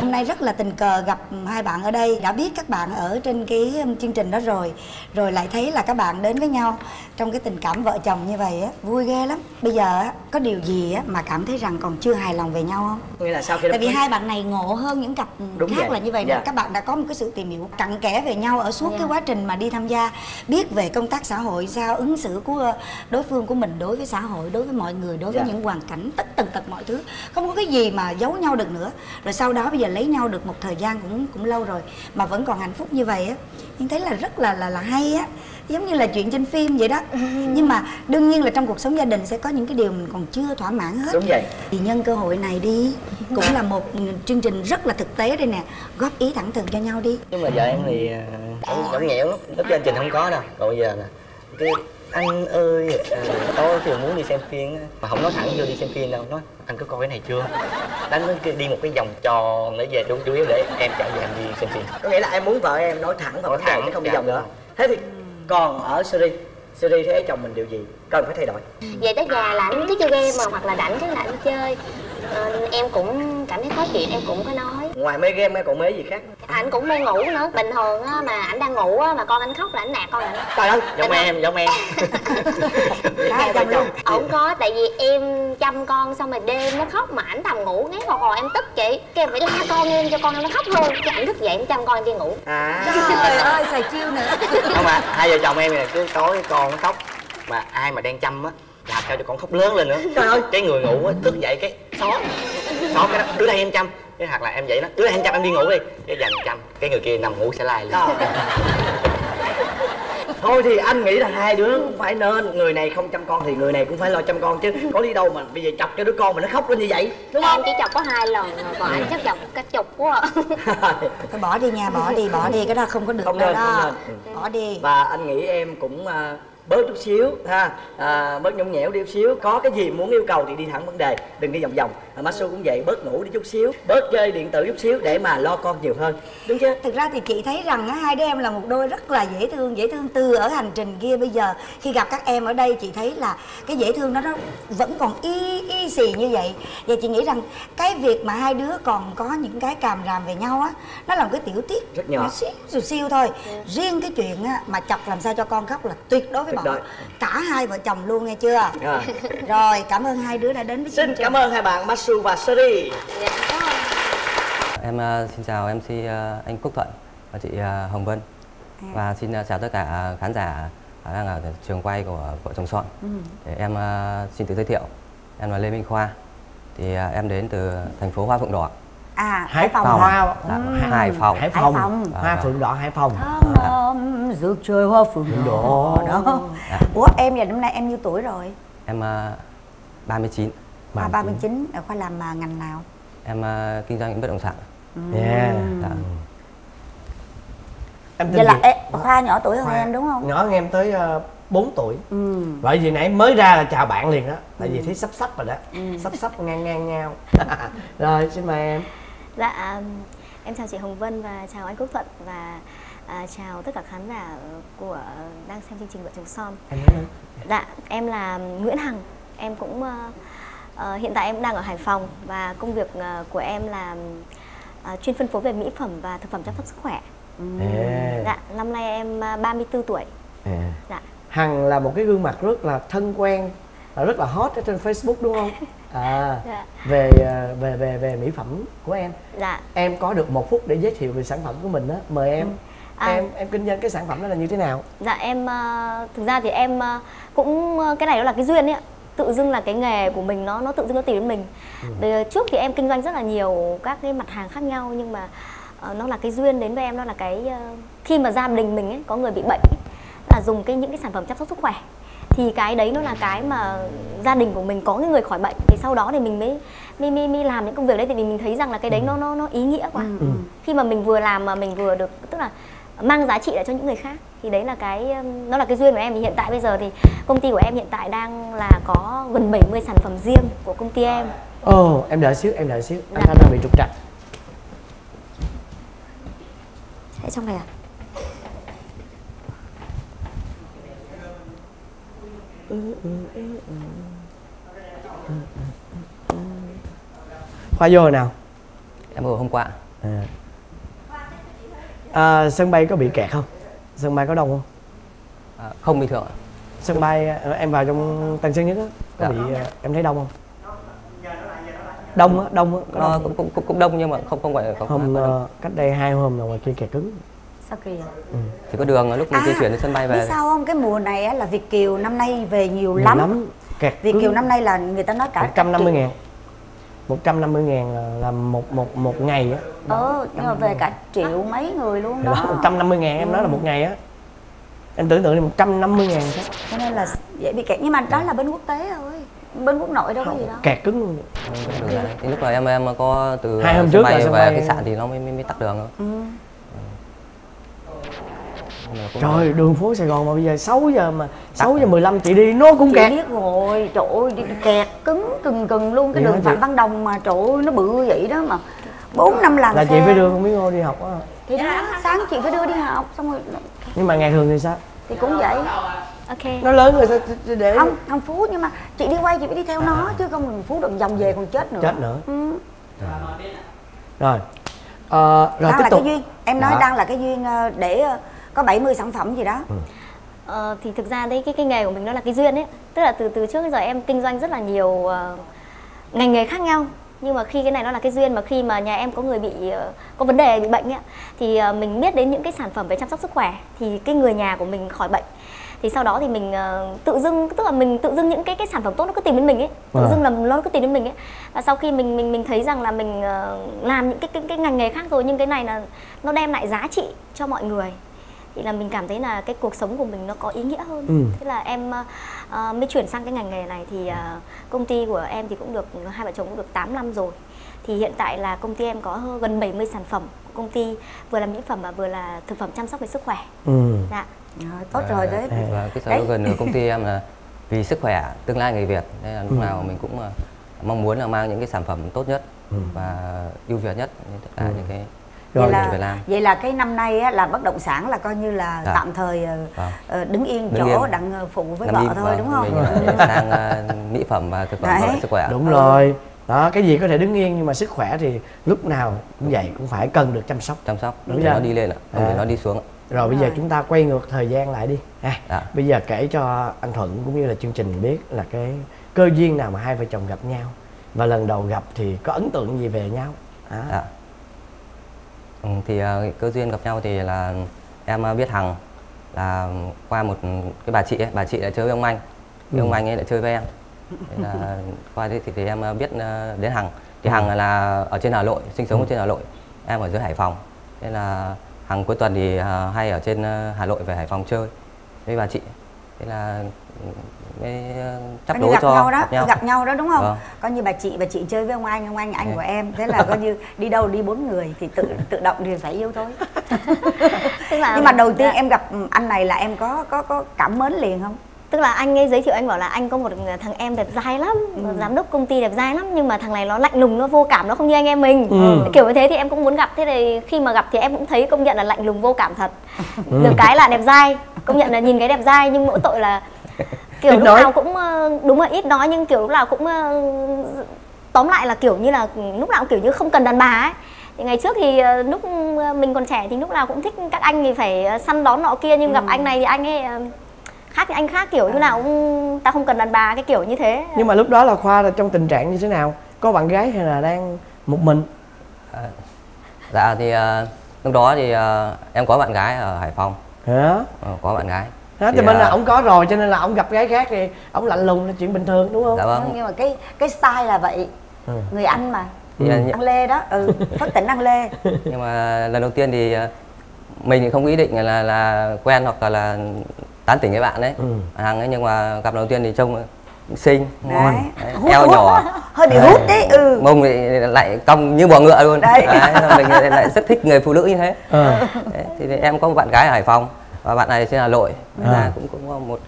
Hôm nay rất là tình cờ gặp hai bạn ở đây, đã biết các bạn ở trên cái chương trình đó rồi, rồi lại thấy là các bạn đến với nhau trong cái tình cảm vợ chồng như vậy á, vui ghê lắm. Bây giờ á, có điều gì á mà cảm thấy rằng còn chưa hài lòng về nhau không? Nghĩa là sau khi tại vì hai bạn này ngộ hơn những cặp khác vậy. Là như vậy nên các bạn đã có một cái sự tìm hiểu cặn kẽ về nhau ở suốt cái quá trình mà đi tham gia, biết về công tác xã hội, sao ứng xử của đối phương của mình đối với xã hội, đối với mọi người, đối với những hoàn cảnh, tất tần tật mọi thứ, không có cái gì mà giấu nhau được nữa. Rồi sau đó bây giờ lấy nhau được một thời gian cũng lâu rồi mà vẫn còn hạnh phúc như vậy á, nhưng thấy là rất là hay á, giống như là chuyện trên phim vậy đó. Nhưng mà đương nhiên là trong cuộc sống gia đình sẽ có những cái điều mình còn chưa thỏa mãn hết. Đúng vậy. Thì nhân cơ hội này đi, cũng là một chương trình rất là thực tế đây nè, góp ý thẳng thừng cho nhau đi. Nhưng mà vợ em thì nhõng nhẽo lắm, lúc chương trình không có đâu. Còn bây giờ nè, anh ơi, tôi thì muốn đi xem phim mà không nói thẳng vô đi xem phim đâu, nói anh có coi cái này chưa, đánh đi một cái vòng tròn để về đúng chủ yếu để em chọn về em đi xem phim. Có nghĩa là em muốn vợ em nói thẳng vào cái chứ không đi vòng nữa. Thế thì còn ở series thế chồng mình điều gì cần phải thay đổi? Về tới nhà là anh cứ chơi game mà, hoặc là rảnh cái là anh chơi. Em cũng cảm thấy khó chuyện, em cũng có nói. Ngoài mê game em còn mê gì khác? Anh cũng mê ngủ nữa. Bình thường á, mà anh đang ngủ á, mà con anh khóc là anh nạt con anh. Trời ơi, giống em không có, tại vì em chăm con xong rồi đêm nó khóc mà ảnh nằm ngủ ngáy vào hồi, em tức chị. Cái em phải la con em cho con em nó khóc hơn, cái ảnh thức dậy em chăm con em kia ngủ. Trời ơi, xài chiêu nữa. Không mà hai vợ chồng em này cứ tối con nó khóc mà ai mà đang chăm á làm sao cho con khóc lớn lên nữa. Trời ơi, cái người ngủ á thức dậy cái xó cái đó, đứa đây em chăm, cái hoặc là em vậy đó, đứa đây em chăm em đi ngủ đi, cái dành chăm cái người kia nằm ngủ sẽ lai luôn. Thôi thì anh nghĩ là hai đứa cũng phải nên, người này không chăm con thì người này cũng phải lo chăm con chứ, có đi đâu mà bây giờ chọc cho đứa con mà nó khóc lên như vậy, đúng không? Em chỉ chọc có 2 lần rồi, còn anh chắc chọc cả chục quá. Thôi bỏ đi nha, bỏ đi cái đó không có được, không nên, đó bỏ đi. Và anh nghĩ em cũng bớt chút xíu ha, bớt nhõng nhẽo đi chút xíu, có cái gì muốn yêu cầu thì đi thẳng vấn đề, đừng đi vòng vòng. Masu cũng vậy, bớt ngủ đi chút xíu, bớt chơi điện tử chút xíu để mà lo con nhiều hơn, đúng chứ? Thực ra thì chị thấy rằng hai đứa em là một đôi rất là dễ thương. Từ ở hành trình kia bây giờ khi gặp các em ở đây chị thấy là cái dễ thương đó nó vẫn còn y xì như vậy. Và chị nghĩ rằng cái việc mà hai đứa còn có những cái càm ràm về nhau á, nó là một cái tiểu tiết rất nhỏ, xíu thôi. Riêng cái chuyện á, mà chọc làm sao cho con khóc là tuyệt đối với cả hai vợ chồng luôn, nghe chưa? Rồi, cảm ơn hai đứa đã đến với chương trình. Cảm ơn hai bạn Masu và Sari. Em xin chào MC anh Quốc Thuận và chị Hồng Vân. Và xin chào tất cả khán giả đang ở trường quay của Vợ Chồng Son. Để em xin tự giới thiệu, em là Lê Minh Khoa. Thì em đến từ thành phố Hoa Phượng Đỏ. Hải Phòng. Hoa Phượng Đỏ, Hải Phòng. Giữa trời Hoa Phượng Đỏ đó. Ủa em giờ năm nay em nhiêu tuổi rồi? Em 39. À 39, Khoa làm ngành nào? Em kinh doanh bất động sản. Em vậy là Khoa nhỏ tuổi hơn em đúng không? Nhỏ hơn em tới 4 tuổi. Bởi vì nãy mới ra là chào bạn liền đó. Tại vì thấy sắp rồi đó. Sắp ngang nhau. Rồi xin mời em. Dạ, em chào chị Hồng Vân và chào anh Quốc Thuận và Chào tất cả khán giả của đang xem chương trình Vợ Chồng Son. Dạ, em là Nguyễn Hằng. Em cũng hiện tại em đang ở Hải Phòng và công việc của em là chuyên phân phối về mỹ phẩm và thực phẩm chăm sóc sức khỏe. Dạ, năm nay em 34 tuổi. Dạ. Hằng là một cái gương mặt rất là thân quen, rất là hot ở trên Facebook đúng không? Dạ. Về mỹ phẩm của em. Dạ. Em có được một phút để giới thiệu về sản phẩm của mình đó, mời em. Em kinh doanh cái sản phẩm đó là như thế nào? Dạ em thực ra thì em cũng cái này đó là cái duyên ấy ạ. Tự dưng là cái nghề của mình nó tự dưng nó tìm đến mình. Trước thì em kinh doanh rất là nhiều các cái mặt hàng khác nhau, nhưng mà nó là cái duyên đến với em, nó là cái khi mà gia đình mình ấy có người bị bệnh ấy, là dùng những cái sản phẩm chăm sóc sức khỏe, thì cái đấy nó là cái mà gia đình của mình có cái người khỏi bệnh, thì sau đó thì mình mới làm những công việc đấy, thì mình thấy rằng là cái đấy nó ý nghĩa quá. Khi mà mình vừa làm mà mình vừa được, tức là mang giá trị lại cho những người khác, thì đấy là cái, nó là cái duyên của em. Thì hiện tại bây giờ thì công ty của em hiện tại đang là có gần 70 sản phẩm riêng của công ty em. Ồ, em đợi xíu, em đợi xíu. Anh Thanh đang bị trục trặc. Hãy trong này à? Khoa vô rồi nào? Em vừa hôm qua. Sân bay có bị kẹt không? Sân bay có đông không? Không bình thường ạ. Sân bay em vào trong Tân Sơn Nhất á, có dạ. Bị em thấy đông không? Đông á, đông á. Cũng đông nhưng mà không phải không cách đây 2 hôm là ngoài kia kẹt cứng. Sao kìa? Thì có đường lúc mình di chuyển đến sân bay về. Sao không? Cái mùa này á là Việt kiều năm nay về nhiều lắm. Kẹt Việt kiều năm nay là người ta nói cả 150.000. 150.000 là một ngày á. Nhưng mà về cả triệu mấy người luôn đó. 150.000 em nói là một ngày á. Em tưởng tượng đi 150.000 đó. Cho nên là dễ bị kẹt, nhưng mà đó là bên quốc tế thôi. Bên quốc nội đâu có gì đâu. Kẹt cứng luôn. Lúc này em có từ 2 hôm trước là về khách sạn thì nó mới tắt đường thôi. Trời, đường phố Sài Gòn mà bây giờ 6 giờ 15 chị đi nó cũng kẹt. Chị biết rồi, trời ơi, kẹt cứng cừng luôn. Cái đường Phạm Văn Đồng mà trời ơi, nó bự vậy đó mà 4-5 làn xe. Là chị phải đưa con Miếng Ngô đi học á. Thì đó, sáng chị phải đưa đi học xong rồi. Nhưng mà ngày thường thì sao? Thì cũng vậy. Nó lớn rồi sao để... Không, thằng Phú, nhưng mà chị đi quay chị phải đi theo nó, chứ không thằng Phú đừng vòng về còn chết nữa. Chết nữa. Rồi. Rồi tiếp tục. Em nói đang là cái duyên để... có 70 sản phẩm gì đó. Thì thực ra đấy cái nghề của mình nó là cái duyên ấy, tức là từ trước đến giờ em kinh doanh rất là nhiều ngành nghề khác nhau, nhưng mà khi cái này nó là cái duyên, mà khi mà nhà em có người bị có vấn đề bị bệnh ấy, thì mình biết đến những cái sản phẩm về chăm sóc sức khỏe, thì cái người nhà của mình khỏi bệnh, thì sau đó thì mình tự dưng, tức là mình tự dưng những cái sản phẩm tốt nó cứ tìm đến mình ấy, tự dưng là nó cứ tìm đến mình ấy. Và sau khi mình thấy rằng là mình làm những cái ngành nghề khác rồi, nhưng cái này là nó đem lại giá trị cho mọi người, thì là mình cảm thấy là cái cuộc sống của mình nó có ý nghĩa hơn. Thế là em mới chuyển sang cái ngành nghề này. Thì công ty của em thì cũng được, hai vợ chồng cũng được 8 năm rồi. Thì hiện tại là công ty em có gần 70 sản phẩm. Công ty vừa là mỹ phẩm và vừa là thực phẩm chăm sóc về sức khỏe. Dạ. Tốt rồi đấy. Và cái slogan của công ty em là vì sức khỏe tương lai người Việt. Nên là lúc nào mình cũng mong muốn là mang những cái sản phẩm tốt nhất và ưu việt nhất đến tất cả những cái. Vậy là cái năm nay á, là bất động sản là coi như là tạm thời đứng yên chỗ đặng phụ với vợ thôi, đúng không? Sang mỹ phẩm và thực phẩm sức khỏe. Đúng rồi. Đó, cái gì có thể đứng yên nhưng mà sức khỏe thì lúc nào cũng vậy, cũng phải cần được chăm sóc. Đúng rồi. Nó đi lên ạ, không để nó đi xuống. Rồi bây giờ chúng ta quay ngược thời gian lại đi. Bây giờ kể cho anh Thuận cũng như là chương trình biết là cái cơ duyên nào mà hai vợ chồng gặp nhau, và lần đầu gặp thì có ấn tượng gì về nhau? Thì cơ duyên gặp nhau thì là em biết Hằng là qua một cái bà chị ấy, bà chị đã chơi với ông anh, cái ông anh ấy lại chơi với em. Thế là qua đấy thì em biết đến Hằng. Thì Hằng là ở trên Hà Nội, sinh sống ở trên Hà Nội, em ở dưới Hải Phòng. Thế là Hằng cuối tuần thì hay ở trên Hà Nội về Hải Phòng chơi với bà chị. Thế là gặp nhau đó đúng không? Coi như bà chị chơi với ông anh của em, thế là coi như đi đâu đi 4 người thì tự động thì phải yêu thôi. Nhưng mà đầu tiên em gặp anh này là em có cảm mến liền không? Tức là anh ấy giới thiệu, anh bảo là anh có một thằng em đẹp dai lắm, giám đốc công ty đẹp dai lắm, nhưng mà thằng này nó lạnh lùng, nó vô cảm, nó không như anh em mình. Kiểu như thế thì em cũng muốn gặp. Thế thì khi mà gặp thì em cũng thấy công nhận là lạnh lùng vô cảm thật. Được cái là đẹp dai, công nhận là nhìn cái đẹp dai, nhưng mỗi tội là kiểu lúc nào cũng đúng là ít nói, nhưng kiểu lúc nào cũng tóm lại là kiểu như là lúc nào cũng kiểu như không cần đàn bà ấy. Thì ngày trước thì lúc mình còn trẻ thì lúc nào cũng thích các anh thì phải săn đón nọ kia, nhưng gặp anh này thì anh ấy khác, anh khác kiểu như nào cũng ta không cần đàn bà, cái kiểu như thế. Nhưng mà lúc đó là Khoa là trong tình trạng như thế nào? Có bạn gái hay là đang một mình? Dạ thì lúc đó thì em có bạn gái ở Hải Phòng. Hả? Có bạn gái. Thế thì bên là ổng có rồi cho nên là ổng gặp gái khác thì ổng lạnh lùng là chuyện bình thường đúng không? Dạ vâng. Nhưng mà cái style là vậy. Người Anh mà. Ăn lê đó, phát tỉnh ăn lê. Nhưng mà lần đầu tiên thì mình thì không ý định là quen hoặc là tán tỉnh với bạn đấy, Hằng ấy, nhưng mà gặp đầu tiên thì trông xinh, ngon, eo nhỏ, hơi bị hút đấy, mông thì lại cong như bò ngựa luôn. Đấy. Đấy, mình lại rất thích người phụ nữ như thế. Đấy, thì em có một bạn gái ở Hải Phòng và bạn này trên Hà Nội, là cũng có một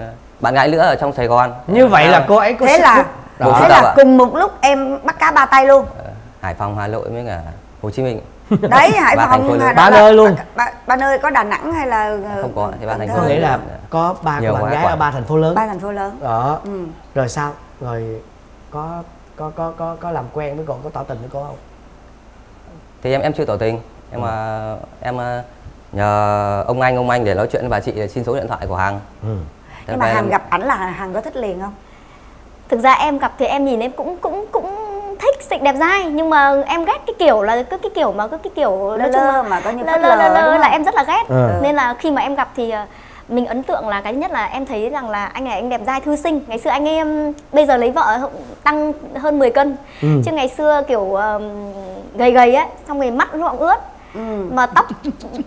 bạn gái nữa ở trong Sài Gòn. Như vậy là cô ấy có thế là đó. Thế là cùng một lúc em bắt cá ba tay luôn. Hải Phòng, Hà Nội với cả Hồ Chí Minh. Đấy, Hải Phòng, ba nơi luôn. Ba nơi, có Đà Nẵng hay là không có thì ba thành phố. Nghĩa là có ba bạn gái ở ba thành phố lớn. Ba thành phố lớn. Đó. Rồi sao? Rồi có làm quen với cô, có tỏ tình với cô không? Thì em chưa tỏ tình, em mà em nhờ ông anh để nói chuyện với bà chị để xin số điện thoại của Hằng. Nhưng mà Hằng gặp ảnh là Hằng có thích liền không? Thực ra em gặp thì em nhìn em cũng thích xịn đẹp dai, nhưng mà em ghét cái kiểu là cứ cái kiểu lơ lơ mà coi như lơ là em rất là ghét. Nên là khi mà em gặp thì mình ấn tượng là cái nhất là em thấy rằng là anh này anh đẹp dai thư sinh. Ngày xưa anh em bây giờ lấy vợ tăng hơn 10 cân. Chứ ngày xưa kiểu gầy á, xong rồi mắt nó ướt. Mà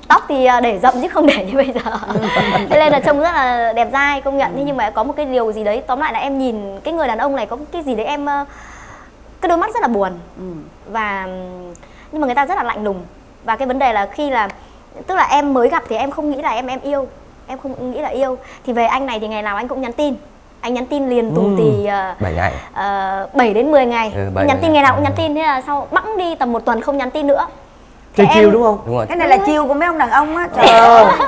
tóc thì để rậm chứ không để như bây giờ. Thế nên là trông rất là đẹp dai, công nhận. Thế nhưng mà có một cái điều gì đấy, tóm lại là em nhìn cái người đàn ông này có cái gì đấy em cái đôi mắt rất là buồn. Và nhưng mà người ta rất là lạnh lùng. Và cái vấn đề là khi là tức là em mới gặp thì em không nghĩ là em yêu, em không nghĩ là yêu. Thì về anh này thì ngày nào anh cũng nhắn tin, anh nhắn tin liền tù tì 7 đến 10 ngày, nhắn tin ngày nào cũng nhắn tin. Thế là sau bẵng đi tầm một tuần không nhắn tin nữa. Chơi chiêu đúng không? Đúng rồi. Cái này là chiêu của mấy ông đàn ông á.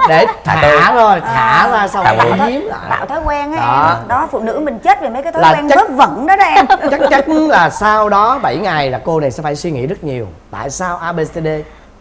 Để thả rồi, thả ra xong rồi giếm lại. Tạo thói quen á em. Đó, phụ nữ mình chết về mấy cái thói quen vớ vẩn đó đó em. Chắc là sau đó 7 ngày là cô này sẽ phải suy nghĩ rất nhiều. Tại sao ABCD?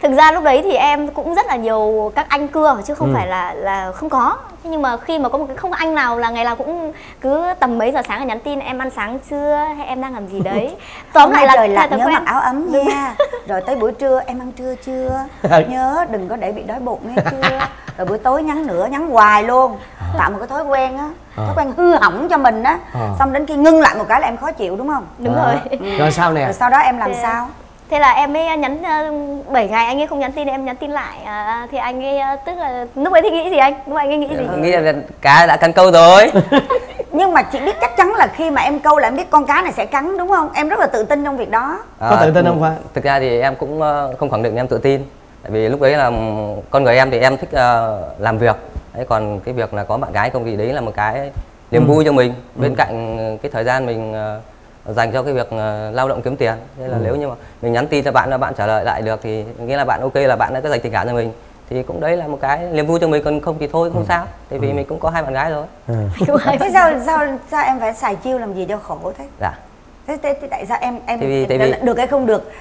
Thực ra lúc đấy thì em cũng rất là nhiều các anh cưa chứ không phải là không có. Nhưng mà khi mà có một cái không anh nào là ngày nào cũng cứ tầm mấy giờ sáng là nhắn tin em ăn sáng chưa hay em đang làm gì đấy. Tóm lại là nhớ quen. Mặc áo ấm nha. Rồi tới buổi trưa em ăn trưa chưa? Nhớ đừng có để bị đói bụng nghe chưa? Rồi buổi tối nhắn nữa, nhắn hoài luôn. Tạo một cái thói quen á, thói quen hư hỏng cho mình á. Xong đến khi ngưng lại một cái là em khó chịu đúng không? Đúng rồi. Rồi sao nè? Rồi sau đó em làm sao? Thế là em ấy nhắn 7 ngày anh ấy không nhắn tin, em nhắn tin lại. Thì anh ấy tức là lúc ấy thì nghĩ gì anh? Lúc anh ấy nghĩ gì? Nghĩ là cá đã cắn câu rồi. Nhưng mà chị biết chắc chắn là khi mà em câu là em biết con cá này sẽ cắn đúng không? Em rất là tự tin trong việc đó. Có tự tin không Khoa? Thực ra thì em cũng không khẳng định em tự tin. Tại vì lúc đấy là con người em thì em thích làm việc. Đấy, còn cái việc là có bạn gái không thì đấy là một cái niềm vui cho mình. Bên cạnh cái thời gian mình dành cho cái việc lao động kiếm tiền. Thế là nếu như mà mình nhắn tin cho bạn là bạn trả lời lại được thì nghĩa là bạn ok, là bạn đã có dành tình cảm cho mình. Thì cũng đấy là một cái niềm vui cho mình, còn không thì thôi không sao. Tại vì mình cũng có hai bạn gái rồi. Thế sao em phải xài chiêu làm gì cho khổ thế? Dạ. Thế tại sao em được hay không được,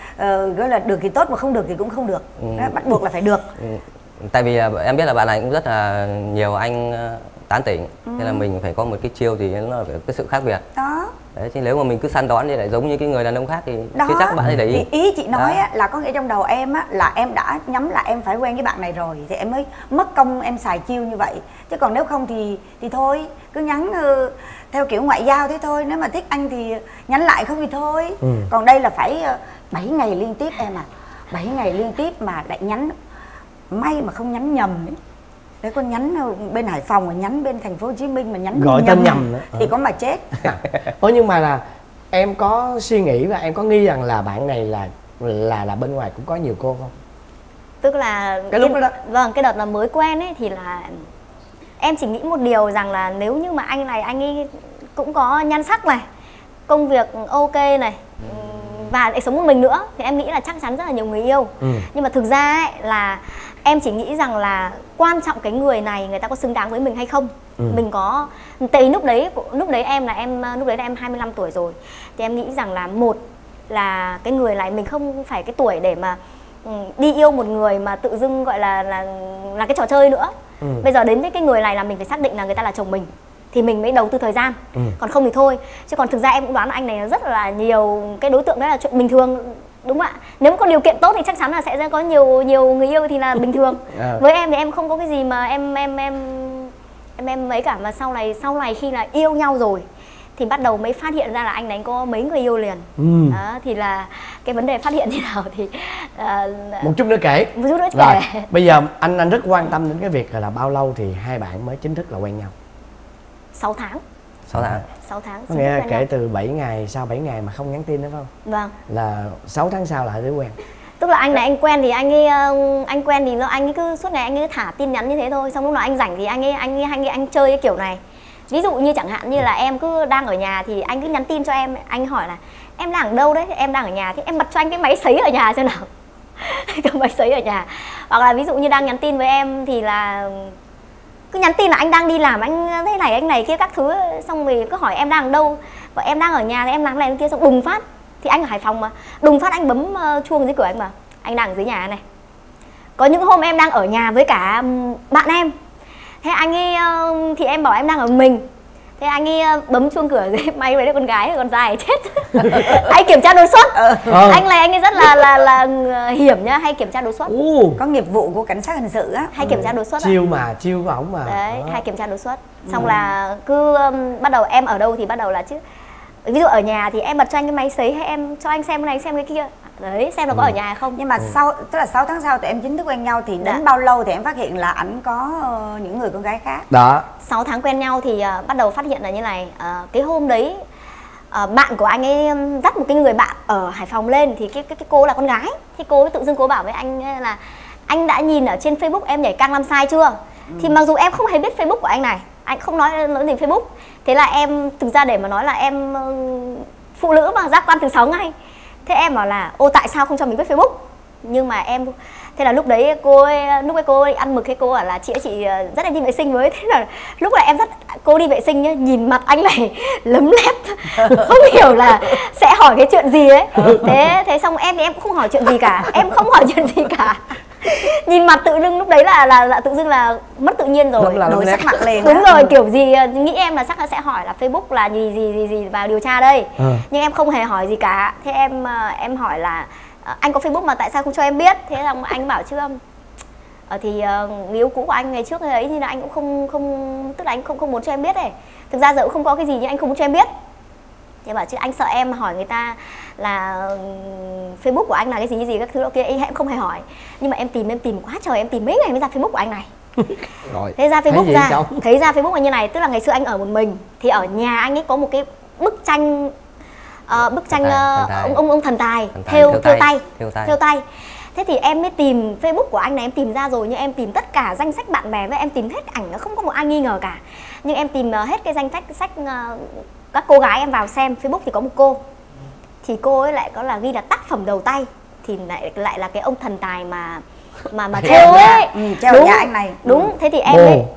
gọi là được thì tốt mà không được thì cũng không được. Bắt buộc là phải được. Tại vì em biết là bạn này cũng rất là nhiều anh tán tỉnh. Thế là mình phải có một cái chiêu thì nó là phải cái sự khác biệt. Đó. Đấy, chứ nếu mà mình cứ săn đón thì lại giống như cái người đàn ông khác thì chưa chắc bạn ấy để ý. Ý chị nói á, là có nghĩa trong đầu em á, là em đã nhắm là em phải quen với bạn này rồi thì em mới mất công em xài chiêu như vậy. Chứ còn nếu không thì thôi, cứ nhắn theo kiểu ngoại giao thế thôi. Nếu mà thích anh thì nhắn lại, không thì thôi. Còn đây là phải 7 ngày liên tiếp em à. 7 ngày liên tiếp mà lại nhắn, may mà không nhắn nhầm ấy. Đấy, con nhắn bên Hải Phòng mà nhắn bên thành phố Hồ Chí Minh mà nhắn gọi tên nhầm nữa thì có mà chết. Nhưng mà là em có suy nghĩ và em có nghi rằng là bạn này là bên ngoài cũng có nhiều cô không? Tức là cái lúc đó vâng, cái đợt là mới quen ấy thì là Em chỉ nghĩ một điều rằng là nếu như mà anh này, anh ấy cũng có nhan sắc này, công việc ok này, và lại sống một mình nữa, thì em nghĩ là chắc chắn rất là nhiều người yêu. Nhưng mà thực ra ấy, là em chỉ nghĩ rằng là quan trọng cái người này, người ta có xứng đáng với mình hay không. Mình có, tại vì lúc đấy em 25 tuổi rồi, thì em nghĩ rằng là một là cái người này mình không phải cái tuổi để mà đi yêu một người mà tự dưng gọi là cái trò chơi nữa. Bây giờ đến với cái người này là mình phải xác định là người ta là chồng mình thì mình mới đầu tư thời gian, còn không thì thôi. Chứ còn thực ra em cũng đoán là anh này rất là nhiều cái đối tượng, đó là chuyện bình thường, đúng ạ. Nếu mà có điều kiện tốt thì chắc chắn là sẽ có nhiều người yêu thì là bình thường. Với em thì em không có cái gì mà em ấy cả, mà sau này khi là yêu nhau rồi thì bắt đầu mới phát hiện ra là anh này có mấy người yêu liền. Đó, thì là cái vấn đề phát hiện thế nào thì một chút nữa kể. Rồi, bây giờ anh rất quan tâm đến cái việc là bao lâu thì hai bạn mới chính thức là quen nhau? 6 tháng. Có nghĩa là kể từ 7 ngày, sau 7 ngày mà không nhắn tin nữa phải không? Vâng. Là 6 tháng sau là hai đứa quen. Tức là anh này anh quen thì anh ấy cứ suốt ngày anh ấy thả tin nhắn như thế thôi, xong lúc nào anh rảnh thì anh chơi cái kiểu này. Ví dụ như chẳng hạn như là em cứ đang ở nhà thì anh cứ nhắn tin cho em, anh hỏi là em đang ở đâu đấy, em đang ở nhà, thì em bật cho anh cái máy sấy ở nhà xem nào. Cái máy sấy ở nhà. Hoặc là ví dụ như đang nhắn tin với em thì là cứ nhắn tin là anh đang đi làm, anh thế này anh này kia các thứ, xong rồi cứ hỏi em đang ở đâu, và em đang ở nhà thì em làm cái này kia, xong đùng phát thì anh ở Hải Phòng mà đùng phát anh bấm chuông dưới cửa, anh mà anh đang ở dưới nhà này. Có những hôm em đang ở nhà với cả bạn em, thế anh ấy thì em bảo em đang ở mình, thế anh ấy bấm chuông cửa dưới, may với đứa con gái, con trai chết. Anh kiểm tra đột xuất. Anh này anh ấy rất là hiểm nhá, hay kiểm tra đột xuất. Có nghiệp vụ của cảnh sát hình sự á, hay kiểm tra đột xuất. Chiêu của ổng mà. Đấy, hay kiểm tra đột xuất. Xong là cứ bắt đầu em ở đâu thì bắt đầu là chứ. Ví dụ ở nhà thì em bật cho anh cái máy sấy, hay em cho anh xem cái này, xem cái kia. Đấy, xem là có ở nhà hay không. Nhưng mà sau, tức là 6 tháng sau tụi em chính thức quen nhau thì đến bao lâu thì em phát hiện là ảnh có những người con gái khác? Đó. 6 tháng quen nhau thì bắt đầu phát hiện là như này. Cái hôm đấy bạn của anh ấy dắt một cái người bạn ở Hải Phòng lên, thì cái cô là con gái, thì cô ấy tự dưng cô bảo với anh là anh đã nhìn ở trên Facebook em nhảy cang làm sai chưa? Thì mặc dù em không hề biết Facebook của anh này, anh không nói gì Facebook. Thế là em thực ra để mà nói là em phụ nữ mà giác quan thứ 6 ngay. Thế em bảo là ô tại sao không cho mình biết Facebook? Nhưng mà em thế là lúc đấy cô ấy, lúc ấy cô ấy ăn mực, thế cô bảo là chị dắt em đi vệ sinh với. Thế là lúc là em dắt cô đi vệ sinh nhá, nhìn mặt anh này lấm lét, không hiểu là sẽ hỏi cái chuyện gì ấy. Thế xong em thì em cũng không hỏi chuyện gì cả, nhìn mặt tự dưng lúc đấy là tự dưng là mất tự nhiên rồi, đổi sắc mặt lên. Đúng rồi, kiểu gì nghĩ em là chắc là sẽ hỏi là Facebook là gì vào điều tra đây. Nhưng em không hề hỏi gì cả. Thế em hỏi là anh có Facebook mà tại sao không cho em biết? Thế là anh bảo chứ thì người yêu cũ của anh ngày trước ấy thì là anh cũng không tức là anh không muốn cho em biết này. Thực ra giờ cũng không có cái gì nhưng anh không muốn cho em biết. Thế bảo chứ anh sợ em hỏi người ta là Facebook của anh là cái gì các thứ đó kia, em không hề hỏi. Nhưng mà em tìm quá trời, em tìm mấy ngày mới ra Facebook của anh này. Rồi. Thế ra Facebook thấy ra Facebook là như này, tức là ngày xưa anh ở một mình thì ở nhà anh ấy có một cái bức tranh ông thần tài thêu tay. Thế thì em mới tìm Facebook của anh này, em tìm ra rồi, nhưng em tìm tất cả danh sách bạn bè, với em tìm hết ảnh, nó không có một ai nghi ngờ cả. Nhưng em tìm hết cái danh sách các cô gái, em vào xem Facebook thì có một cô, thì cô ấy lại có là ghi là tác phẩm đầu tay, thì lại là cái ông thần tài mà theo ấy, đúng nhà anh này, đúng. Thế thì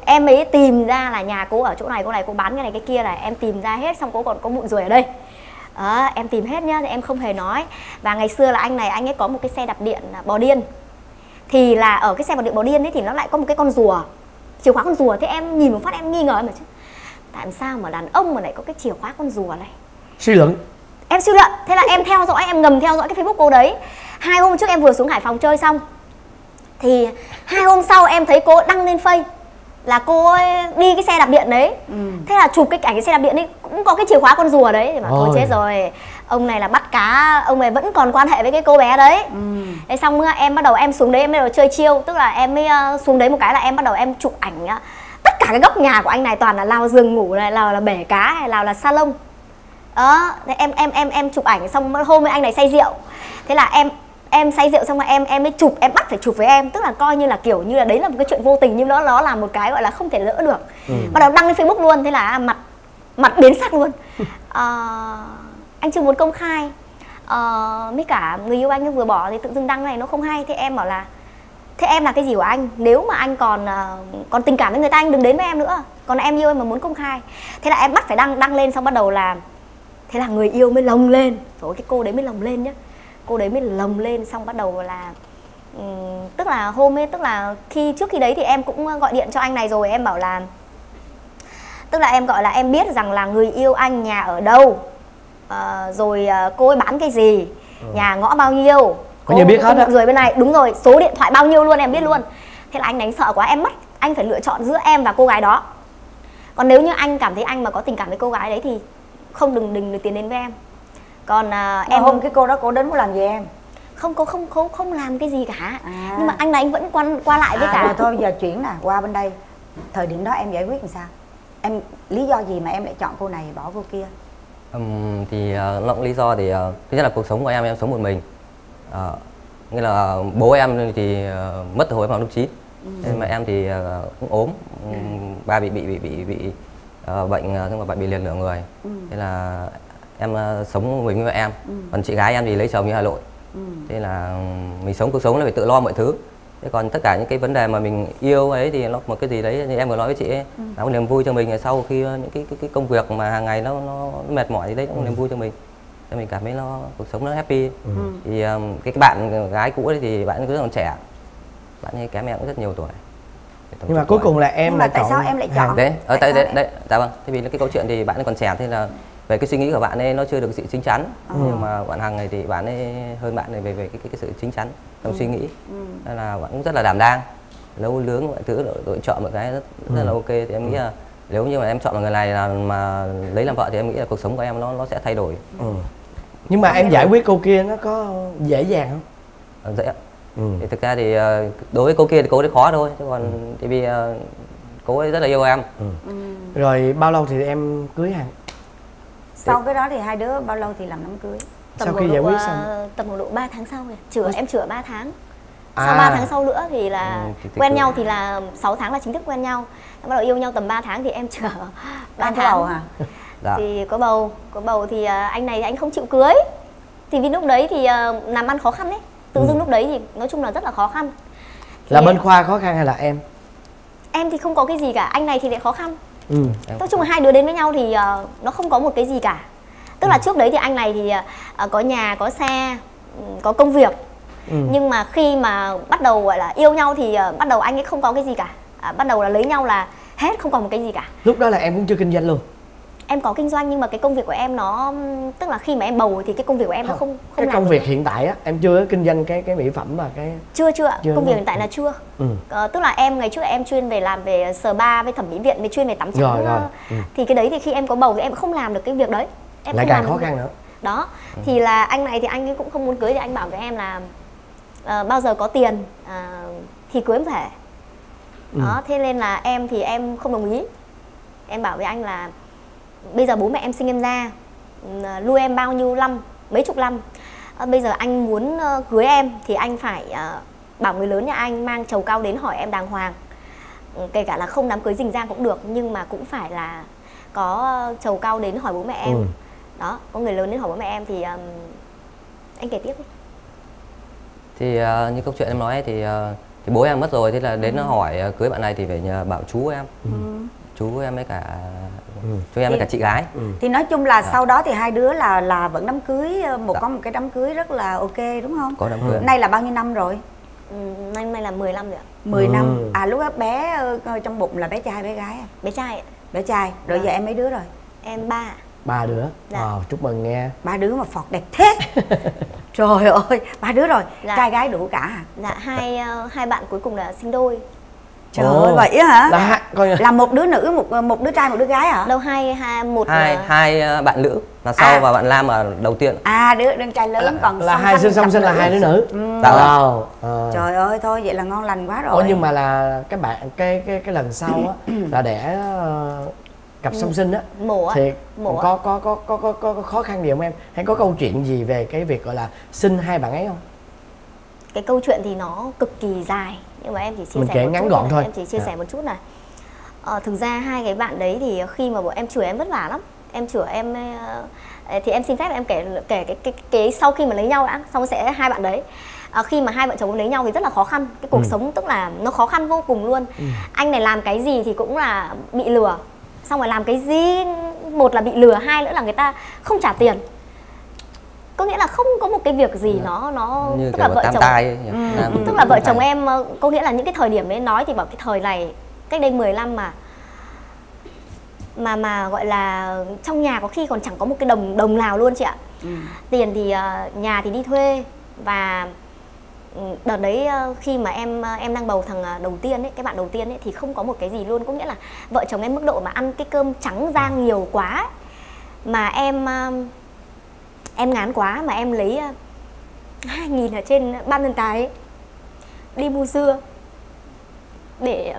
em ấy tìm ra là nhà cô ở chỗ này, cô này cô bán cái này cái kia, là em tìm ra hết, xong cô còn có mụn ruồi ở đây. Em tìm hết nhá, thì em không hề nói. Và ngày xưa là anh này anh ấy có một cái xe đạp điện bò điên, thì là ở cái xe đạp điện bò điên ấy thì nó lại có một cái con rùa, chìa khóa con rùa. Thế em nhìn một phát em nghi ngờ, mà chứ tại sao mà đàn ông mà lại có cái chìa khóa con rùa này, em suy luận. Thế là em theo dõi, em ngầm theo dõi cái Facebook cô đấy. 2 hôm trước em vừa xuống Hải Phòng chơi xong, thì 2 hôm sau em thấy cô đăng lên Facebook là cô ấy đi cái xe đạp điện đấy. Thế là chụp cái ảnh cái xe đạp điện ấy cũng có cái chìa khóa con rùa đấy. Thì mà thôi chết rồi, ông này là bắt cá, ông này vẫn còn quan hệ với cái cô bé đấy. Thế xong em bắt đầu em xuống đấy, em bắt đầu chơi chiêu, tức là em mới xuống đấy một cái là em bắt đầu em chụp ảnh tất cả cái góc nhà của anh này, toàn là lao giường ngủ này, lao là bể cá này, lao là salon. Đó, em chụp ảnh xong hôm ấy anh này say rượu. Thế là em em say rượu xong rồi em mới chụp, em bắt phải chụp với em, tức là coi như là kiểu như là đấy là một cái chuyện vô tình nhưng nó là một cái gọi là không thể lỡ được. Bắt đầu đăng lên Facebook luôn, thế là mặt biến sắc luôn. Anh chưa muốn công khai, mấy cả người yêu anh vừa bỏ thì tự dưng đăng này nó không hay. Thế em bảo là thế em là cái gì của anh, nếu mà anh còn tình cảm với người ta anh đừng đến với em nữa, còn em yêu em mà muốn công khai. Thế là em bắt phải đăng lên, xong bắt đầu là thế là người yêu mới lồng lên, rồi cái cô đấy mới lồng lên nhá, cô đấy mới lồng lên. Xong bắt đầu là tức là hôm ấy, tức là trước khi đấy thì em cũng gọi điện cho anh này rồi, em bảo là tức là em gọi là em biết rằng là người yêu anh nhà ở đâu, rồi cô ấy bán cái gì, nhà ngõ bao nhiêu, cô ấy biết hết rồi, bên này đúng rồi, số điện thoại bao nhiêu luôn, em biết luôn. Thế là anh đánh sợ quá, em mất, anh phải lựa chọn giữa em và cô gái đó. Còn nếu như anh cảm thấy anh mà có tình cảm với cô gái đấy thì không, đừng tiến đến với em. Còn em hôm cái cô đó cô đến có làm gì em? Không, cô không làm cái gì cả. Nhưng mà anh này anh vẫn qua lại với cả. Thôi giờ chuyển là qua bên đây. Thời điểm đó em giải quyết làm sao? Em lý do gì mà em lại chọn cô này bỏ cô kia? Thì nó cũng lý do thì thứ nhất là cuộc sống của em sống một mình. Nghĩa là bố em thì mất từ hồi em vào lớp 9. Mà em thì cũng ốm, ba bị bệnh nhưng mà bạn bị liệt nửa người. Thế là em sống mình với em. Còn chị gái em thì lấy chồng như Hà Nội. Thế là mình sống cuộc sống là phải tự lo mọi thứ. Thế còn tất cả những cái vấn đề mà mình yêu ấy thì nó một cái gì đấy như em vừa nói với chị ấy, là một niềm vui cho mình. Sau khi những cái công việc mà hàng ngày nó mệt mỏi thì đấy cũng niềm vui cho mình. Thế mình cảm thấy nó cuộc sống nó happy. Thì cái bạn gái cũ ấy thì bạn cứ còn trẻ, bạn ấy kém em cũng rất nhiều tuổi. Nhưng mà cuối cùng là em là tại sao em lại chọn đấy? Tại dạ vâng, tại vì cái câu chuyện thì bạn ấy còn trẻ, thế là về cái suy nghĩ của bạn ấy nó chưa được sự chính chắn. Nhưng mà bạn Hằng này thì bạn ấy hơn bạn này về cái sự chính chắn trong suy nghĩ, nên là bạn cũng rất là đảm đang, lâu lướng mọi thứ, đội chọn một cái rất là ok. Thì em nghĩ là nếu như mà em chọn một người này là mà lấy làm vợ thì em nghĩ là cuộc sống của em nó sẽ thay đổi. Nhưng mà em giải quyết cô kia nó có dễ dàng không? Dễ. Thì thực ra thì đối với cô kia thì cô ấy khó thôi, chứ còn tại vì cô ấy rất là yêu em. Rồi bao lâu thì em cưới Hằng? Sau cái đó thì hai đứa bao lâu thì làm đám cưới? Sau khi giải quyết xong tầm khoảng độ 3 tháng sau, em chữa 3 tháng. Sau 3 tháng sau nữa thì là quen nhau thì là 6 tháng là chính thức quen nhau. Bắt đầu yêu nhau tầm 3 tháng thì em chữa 3 tháng hả? Thì có bầu thì anh này anh không chịu cưới. Thì vì lúc đấy thì làm ăn khó khăn đấy. Tự dưng lúc đấy thì nói chung là rất là khó khăn. Là bên Khoa khó khăn hay là em? Em thì không có cái gì cả, anh này thì lại khó khăn. Nói chung là hai đứa đến với nhau thì nó không có một cái gì cả. Tức là trước đấy thì anh này thì có nhà, có xe, có công việc. Nhưng mà khi mà bắt đầu gọi là yêu nhau thì bắt đầu anh ấy không có cái gì cả. Bắt đầu là lấy nhau là hết, không còn một cái gì cả. Lúc đó là em cũng chưa kinh doanh luôn? Em có kinh doanh nhưng mà cái công việc của em nó, tức là khi mà em bầu thì cái công việc của em nó không cái công việc hiện tại á, em chưa kinh doanh cái mỹ phẩm mà cái chưa công việc hiện tại là chưa. Tức là em ngày trước em chuyên về làm về spa với thẩm mỹ viện, với chuyên về tắm trắng. Thì cái đấy thì khi em có bầu thì em không làm được cái việc đấy, em lại càng khó khăn nữa đó. Thì là anh này thì anh ấy cũng không muốn cưới, thì anh bảo với em là bao giờ có tiền thì cưới em thể đó. Thế nên là em thì em không đồng ý. Em bảo với anh là bây giờ bố mẹ em sinh em ra nuôi em bao nhiêu năm, mấy chục năm, bây giờ anh muốn cưới em thì anh phải bảo người lớn nhà anh mang trầu cau đến hỏi em đàng hoàng. Kể cả là không đám cưới rình rang cũng được, nhưng mà cũng phải là có trầu cau đến hỏi bố mẹ em. Đó, có người lớn đến hỏi bố mẹ em thì anh kể tiếp đi. Thì như câu chuyện em nói thì bố em mất rồi, thế là đến hỏi cưới bạn này thì phải nhờ bảo chú em. Chú em với cả chị gái. Thì nói chung là sau đó thì hai đứa là vẫn đám cưới, có một cái đám cưới rất là ok đúng không? Có đám cưới. Nay là bao nhiêu năm rồi? Nay là 15 rồi ạ. 10 năm. Lúc đó bé trong bụng là bé trai bé gái? Bé trai. Bé trai. Rồi giờ em mấy đứa rồi? Em ba. Ba đứa. Chúc mừng nghe. Ba đứa mà phọt đẹp thế. Trời ơi, ba đứa rồi. Trai gái đủ cả hả? Dạ, hai bạn cuối cùng là sinh đôi. Trời ơi, vậy hả? Là một đứa nữ, một đứa trai, một đứa gái hả? Đâu hai bạn nữ là sau và bạn nam ở đầu tiên. Đứa trai lớn còn là hai sinh là hai đứa nữ. Trời ơi, thôi vậy là ngon lành quá rồi. Nhưng mà là các bạn cái lần sau á là đẻ cặp song sinh á thì có khó khăn gì không em? Hay có câu chuyện gì về cái việc gọi là sinh hai bạn ấy không? Cái câu chuyện thì nó cực kỳ dài, nhưng mà em chỉ chia sẻ ngắn gọn thôi. Em chỉ chia sẻ một chút này. Thực ra hai cái bạn đấy thì khi mà em chửi em vất vả lắm. Em chửi em thì em xin phép em kể cái sau khi mà lấy nhau đã, xong sẽ hai bạn đấy. Khi mà hai vợ chồng lấy nhau thì rất là khó khăn. Cái cuộc sống tức là nó khó khăn vô cùng luôn. Anh này làm cái gì thì cũng là bị lừa. Xong rồi làm cái gì, một là bị lừa, hai nữa là người ta không trả tiền. Có nghĩa là không có một cái việc gì nó như tức là vợ chồng ấy. Tức là vợ chồng em, có nghĩa là những cái thời điểm đấy nói thì bảo cái thời này cách đây 10 năm mà gọi là trong nhà có khi còn chẳng có một cái đồng nào luôn chị ạ. Tiền thì nhà thì đi thuê. Và đợt đấy khi mà em đang bầu thằng đầu tiên ấy, cái bạn đầu tiên ấy, thì không có một cái gì luôn. Có nghĩa là vợ chồng em mức độ mà ăn cái cơm trắng rang nhiều quá ấy. Mà em ngán quá mà em lấy 2.000 ở trên ban thần tài ấy, đi mua dưa để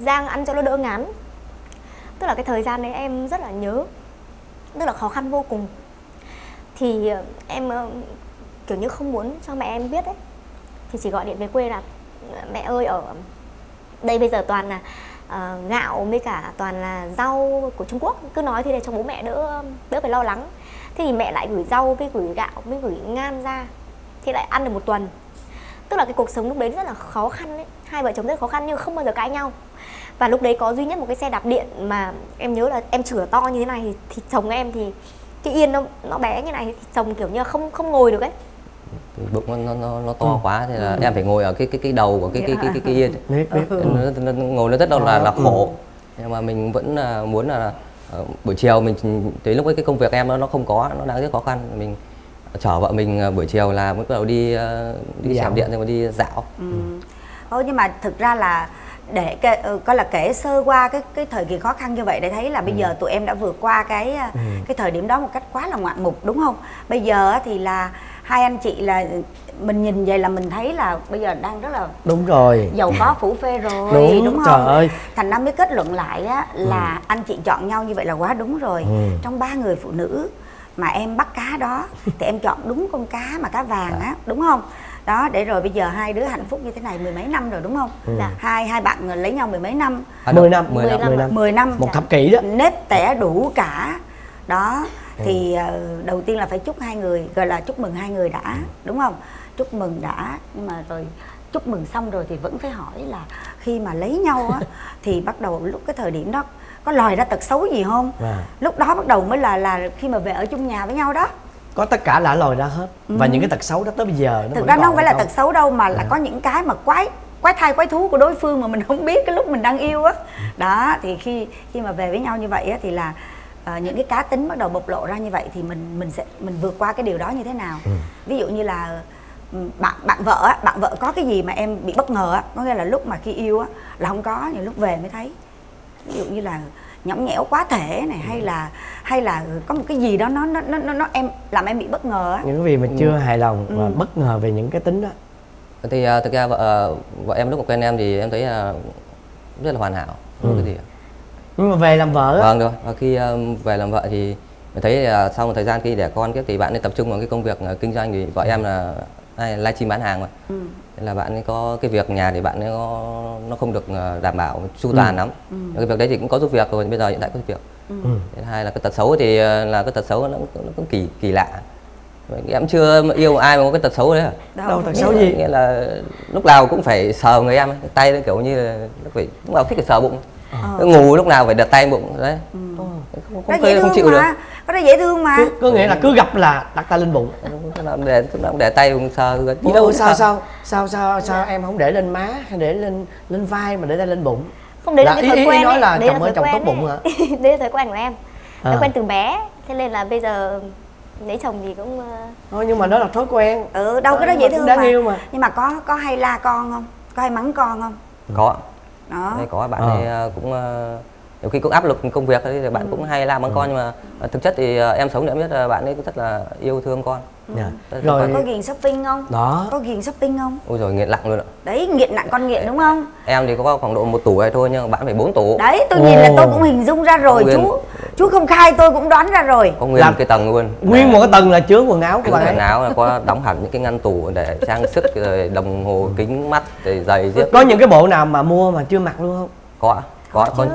rang ăn cho nó đỡ ngán. Tức là cái thời gian đấy em rất là nhớ, tức là khó khăn vô cùng. Thì em kiểu như không muốn cho mẹ em biết ấy, thì chỉ gọi điện về quê là mẹ ơi, ở đây bây giờ toàn là gạo với cả toàn là rau của Trung Quốc, cứ nói thế để cho bố mẹ đỡ phải lo lắng. Thế thì mẹ lại gửi rau với gửi gạo với gửi ngan ra, thì lại ăn được một tuần. Tức là cái cuộc sống lúc đấy rất là khó khăn ấy. Hai vợ chồng rất khó khăn nhưng không bao giờ cãi nhau. Và lúc đấy có duy nhất một cái xe đạp điện mà em nhớ là em chửa to như thế này thì chồng em thì cái yên nó bé như này thì chồng kiểu như không ngồi được ấy. Bụng nó to quá thì là em phải ngồi ở cái đầu của cái yên. Nó ngồi nó rất là khổ. Nhưng mà mình vẫn muốn là buổi chiều mình tới lúc ấy cái công việc em nó không có, nó đang rất khó khăn. Mình chở vợ mình buổi chiều là mới bắt đầu đi sạc điện rồi mà đi dạo. Nhưng mà thực ra là để coi là kể sơ qua cái thời kỳ khó khăn như vậy để thấy là bây giờ tụi em đã vượt qua cái thời điểm đó một cách quá là ngoạn mục, đúng không? Bây giờ thì là hai anh chị là mình nhìn vậy là mình thấy là bây giờ đang rất là đúng rồi, giàu có phủ phê rồi, đúng không? Trời ơi. Thành ra mới kết luận lại á, là anh chị chọn nhau như vậy là quá đúng rồi. Trong ba người phụ nữ mà em bắt cá đó thì em chọn đúng con cá mà cá vàng á, đúng không? Đó, để rồi bây giờ hai đứa hạnh phúc như thế này mười mấy năm rồi, đúng không? Hai bạn lấy nhau mười mấy năm, 10 năm, một thập kỷ đó, nếp tẻ đủ cả đó. Thì đầu tiên là phải chúc hai người, gọi là chúc mừng hai người đã, đúng không? Chúc mừng đã, nhưng mà rồi chúc mừng xong rồi thì vẫn phải hỏi là khi mà lấy nhau á thì bắt đầu lúc cái thời điểm đó có lòi ra tật xấu gì không? Lúc đó bắt đầu mới là khi mà về ở chung nhà với nhau đó, có tất cả là lòi ra hết. Và những cái tật xấu đó tới bây giờ nó thực ra nó không phải là tật xấu đâu, mà là có những cái mà quái thai quái thú của đối phương mà mình không biết cái lúc mình đang yêu á. Đó thì khi mà về với nhau như vậy á thì là những cái cá tính bắt đầu bộc lộ ra như vậy thì mình vượt qua cái điều đó như thế nào? Ví dụ như là bạn vợ có cái gì mà em bị bất ngờ á, có nghĩa là lúc mà khi yêu á là không có, nhưng lúc về mới thấy. Ví dụ như là nhõng nhẽo quá thể này, hay là có một cái gì đó nó em làm em bị bất ngờ á. Những cái vì mình chưa hài lòng và bất ngờ về những cái tính đó. Thì thực ra vợ em lúc mà quen em thì em thấy rất là hoàn hảo. Cái gì? Nhưng mà về làm vợ. Vâng rồi. Và khi về làm vợ thì mình thấy sau một thời gian khi đẻ con thì bạn ấy tập trung vào cái công việc kinh doanh, thì vợ em là livestream bán hàng mà. Nên là bạn ấy có cái việc nhà thì bạn ấy nó không được đảm bảo chu toàn lắm. Cái việc đấy thì cũng có giúp việc rồi, bây giờ hiện tại có việc. Hai là cái tật xấu thì là cái tật xấu nó cũng kỳ lạ. Em chưa yêu ai mà có cái tật xấu đấy à? Đâu, tật xấu gì? Nghĩa là lúc nào cũng phải sờ người em, tay nó kiểu như là nó phải lúc nào thích phải sờ bụng. Ngủ lúc nào phải đặt tay bụng đấy. Không chịu được. Có dễ thương mà. Có nghĩa là cứ gặp là đặt tay lên bụng. Để tay sờ. Sao em không để lên má hay để lên vai mà để tay lên bụng? Không, đấy là cái thói quen. Nói là chồng ơi chồng tốt bụng hả? Đấy là thói quen của em. Thói quen từ bé. Thế nên là bây giờ lấy chồng thì cũng thôi, nhưng mà đó là thói quen. Đâu cái đó dễ thương mà. Nhưng mà có hay la con không? Có hay mắng con không? Có. Đó. Đây có bạn ấy cũng Nhiều khi cũng áp lực công việc thì bạn cũng hay la mắng con, nhưng mà thực chất thì em sống để em biết là bạn ấy cũng rất là yêu thương con. Rồi có ghiền shopping không? Đó. Có ghiền shopping không? Ôi rồi nghiện nặng luôn ạ. Đấy, nghiện nặng con nghiện đúng không? Em thì có khoảng độ 1 tủ này thôi, nhưng mà bạn phải 4 tủ. Đấy, tôi nhìn là tôi cũng hình dung ra rồi, chú không khai tôi cũng đoán ra rồi. Có nguyên cái tầng luôn. Nguyên một cái tầng là chứa quần áo của bạn. Quần áo là có đóng hẳn những cái ngăn tủ để trang sức, rồi đồng hồ, kính mắt, rồi giày dép. Có những cái bộ nào mà mua mà chưa mặc luôn không? Có ạ.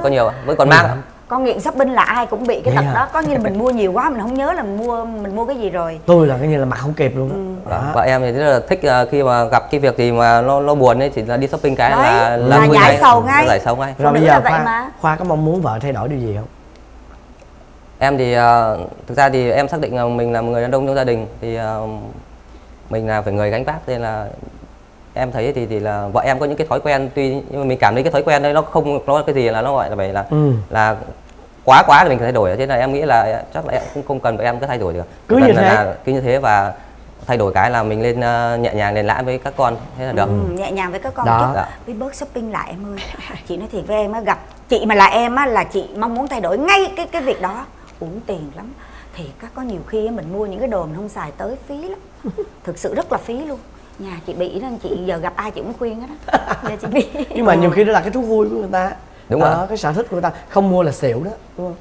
Có nhiều với còn mang. Con nghiện shopping là ai cũng bị cái tật đó, có như mình mua nhiều quá mình không nhớ là mình mua cái gì rồi. Tôi là cái như là mặc không kịp luôn đó. Và em thì rất là thích khi mà gặp cái việc gì mà nó buồn ấy, chỉ là đi shopping cái là giải sầu ngay. Rồi bây giờ Khoa có mong muốn vợ thay đổi điều gì không? Em thì thực ra thì em xác định là mình là một người đàn ông trong gia đình, thì mình là phải người gánh vác, nên là em thấy thì là vợ em có những cái thói quen, tuy nhưng mà mình cảm thấy cái thói quen đấy nó không, nó cái gì là nó gọi là vậy là quá thì mình phải thay đổi. Thế là em nghĩ là chắc là em cũng không cần vợ em cứ thay đổi được, cứ như thế là, cứ như thế và thay đổi cái là mình lên nhẹ nhàng nền lãi với các con, thế là được. Nhẹ nhàng với các con chứ với bớt shopping lại em ơi. Chị nói thiệt với em á, gặp chị mà là em á là chị mong muốn thay đổi ngay cái việc đó. Uổng tiền lắm thì có nhiều khi mình mua những cái đồ mình không xài tới, phí lắm, thực sự rất là phí luôn. Nhà chị bị nên chị giờ gặp ai chị cũng khuyên hết á. Chị bị. Nhưng mà nhiều khi đó là cái thú vui của người ta. Đúng rồi. Cái sở thích của người ta, không mua là xỉu đó, đúng không?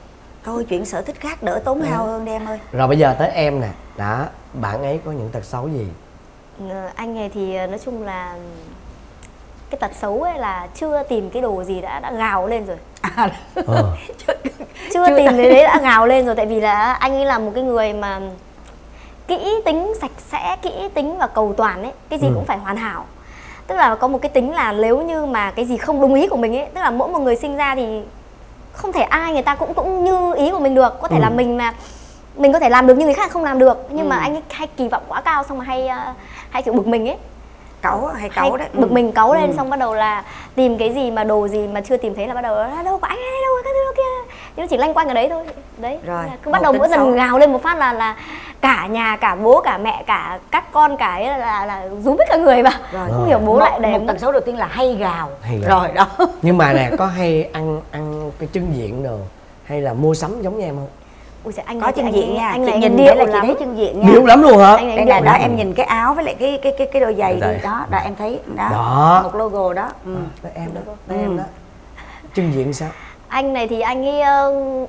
Thôi chuyện sở thích khác đỡ tốn hao hơn đi em ơi. Rồi bây giờ tới em nè. Đó, bạn ấy có những tật xấu gì? Anh này thì nói chung là cái tật xấu ấy là chưa tìm cái đồ gì đã gào lên rồi. Chưa tìm cái đấy đã gào lên rồi, tại vì là anh ấy là một cái người mà kỹ tính, sạch sẽ, kỹ tính và cầu toàn ấy, cái gì cũng phải hoàn hảo. Tức là có một cái tính là nếu như mà cái gì không đúng ý của mình ấy, tức là mỗi một người sinh ra thì không thể ai người ta cũng như ý của mình được. Có thể là mình mà mình có thể làm được nhưng người khác không làm được, nhưng mà anh ấy hay kỳ vọng quá cao, xong mà hay kiểu bực mình ấy, cáu đấy, bực mình cáu lên, xong bắt đầu là tìm cái gì mà đồ gì mà chưa tìm thấy là bắt đầu đâu có anh ấy, đâu có cái thứ kia, nhưng chỉ lanh quanh ở đấy thôi. Đấy rồi, cứ bắt đầu mỗi dần gào lên một phát là cả nhà, cả bố, cả mẹ, cả các con, cả ấy là rúm hết cả người mà rồi. Không hiểu bố lại để một tần số đầu tiên là hay gào rồi đó. Nhưng mà nè, có hay ăn cái trưng diện đồ hay là mua sắm giống như em không? Ui giời, anh có trưng diện nha, anh này nhìn điêu là chị thấy trưng diện nha, điêu lắm luôn hả? Đây là đó, em nhìn cái áo với lại cái đôi giày đi đó, là em thấy đó một logo đó. Em đó trưng diện sao? Anh này thì anh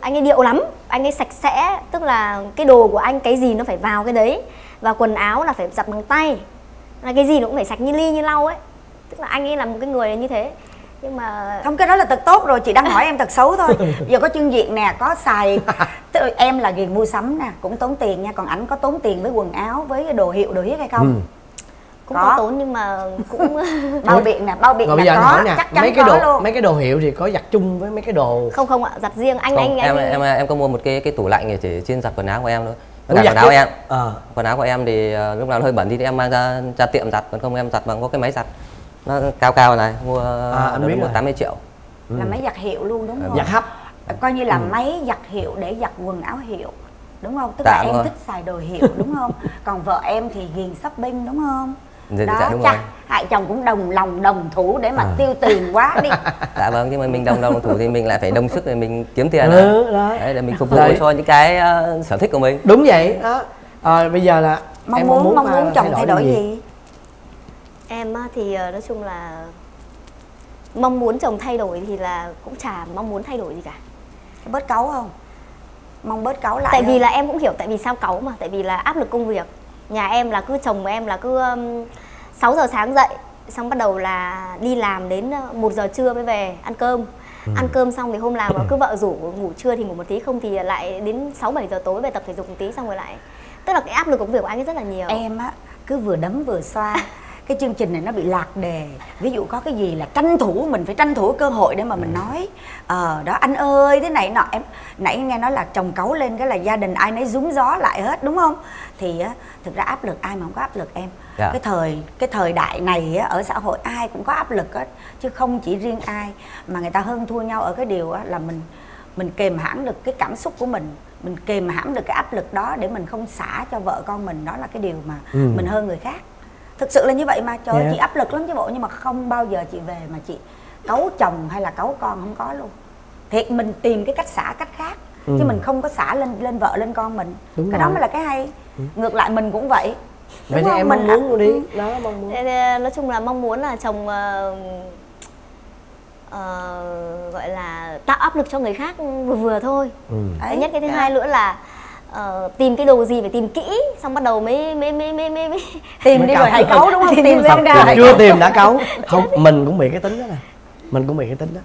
ấy điệu lắm, anh ấy sạch sẽ, tức là cái đồ của anh cái gì nó phải vào cái đấy, và quần áo là phải giặt bằng tay, là cái gì nó cũng phải sạch như ly như lau ấy, tức là anh ấy là một cái người như thế. Nhưng mà không, cái đó là tật tốt rồi, chị đang hỏi em tật xấu thôi. Giờ có trưng diện nè, có xài, em là ghiền mua sắm nè, cũng tốn tiền nha, còn ảnh có tốn tiền với quần áo, với đồ hiệu đồ hiếc hay không? Cũng có tốn nhưng mà cũng bao biện nè. Bây giờ có nè, chắc chắn mấy cái đồ luôn. Mấy cái đồ hiệu thì có giặt chung với mấy cái đồ không ạ? Giặt riêng anh. Em có mua một cái tủ lạnh này chỉ chuyên giặt quần áo của em thôi. Quần áo em quần áo của em thì lúc nào hơi bẩn thì em mang ra tiệm giặt, còn không em giặt bằng có cái máy giặt nó cao này, mua 80 triệu là máy giặt hiệu luôn, đúng không? Giặt hấp, coi như là máy giặt hiệu để giặt quần áo hiệu, đúng không? Tức là em thích xài đồ hiệu đúng không? Còn vợ em thì ghiền shopping đúng không? Đó, chắc hai chồng cũng đồng lòng đồng thủ để mà tiêu tiền quá đi. Dạ vâng, nhưng mà mình đồng lòng đồng thủ thì mình lại phải đồng sức để mình kiếm tiền đấy, để mình phục vụ cho những cái sở thích của mình. Đúng vậy đó. Bây giờ là mong muốn chồng thay đổi gì? Em thì nói chung là mong muốn chồng thay đổi thì là cũng chả mong muốn thay đổi gì cả. Bớt cáu không? Mong bớt cáu lại. Tại vì là em cũng hiểu tại vì sao cáu mà, tại vì là áp lực công việc. Nhà em là cứ chồng em là cứ 6 giờ sáng dậy, xong bắt đầu là đi làm đến 1 giờ trưa mới về ăn cơm. Ăn cơm xong thì hôm nào cứ vợ rủ ngủ trưa thì ngủ một tí, không thì lại đến 6-7 giờ tối về tập thể dục một tí xong rồi lại. Tức là cái áp lực công việc của anh ấy rất là nhiều. Em á cứ vừa đấm vừa xoa. Cái chương trình này nó bị lạc đề. Ví dụ có cái gì là tranh thủ, mình phải tranh thủ cơ hội để mà mình nói đó, anh ơi thế này nọ. Em nãy nghe nói là chồng cáu lên cái là gia đình ai nấy rúm gió lại hết đúng không? Thì thực ra áp lực ai mà không có áp lực em. Cái thời đại này ở xã hội ai cũng có áp lực hết, chứ không chỉ riêng ai. Mà người ta hơn thua nhau ở cái điều là mình kềm hãm được cái cảm xúc của mình, mình kềm hãm được cái áp lực đó để mình không xả cho vợ con mình. Đó là cái điều mà mình hơn người khác. Thực sự là như vậy mà, trời ơi, chị áp lực lắm chứ bộ, nhưng mà không bao giờ chị về mà chị cáu chồng hay là cáu con, không có luôn. thiệt mình tìm cái cách xả cách khác, chứ mình không có xả lên vợ lên con mình. Đúng cái rồi. Đó mới là cái hay. Ngược lại mình cũng vậy. Vậy thì em mong muốn luôn đi. Đó là mong muốn. Nói chung là mong muốn là chồng gọi là tạo áp lực cho người khác vừa vừa thôi. Đấy, nhất cái thứ hai nữa là tìm cái đồ gì phải tìm kỹ, xong bắt đầu mới tìm đi rồi hãy cấu, đúng không? Tìm ra chưa tìm đã cấu. Không, mình cũng bị cái tính đó nè. Mình cũng bị cái tính đó.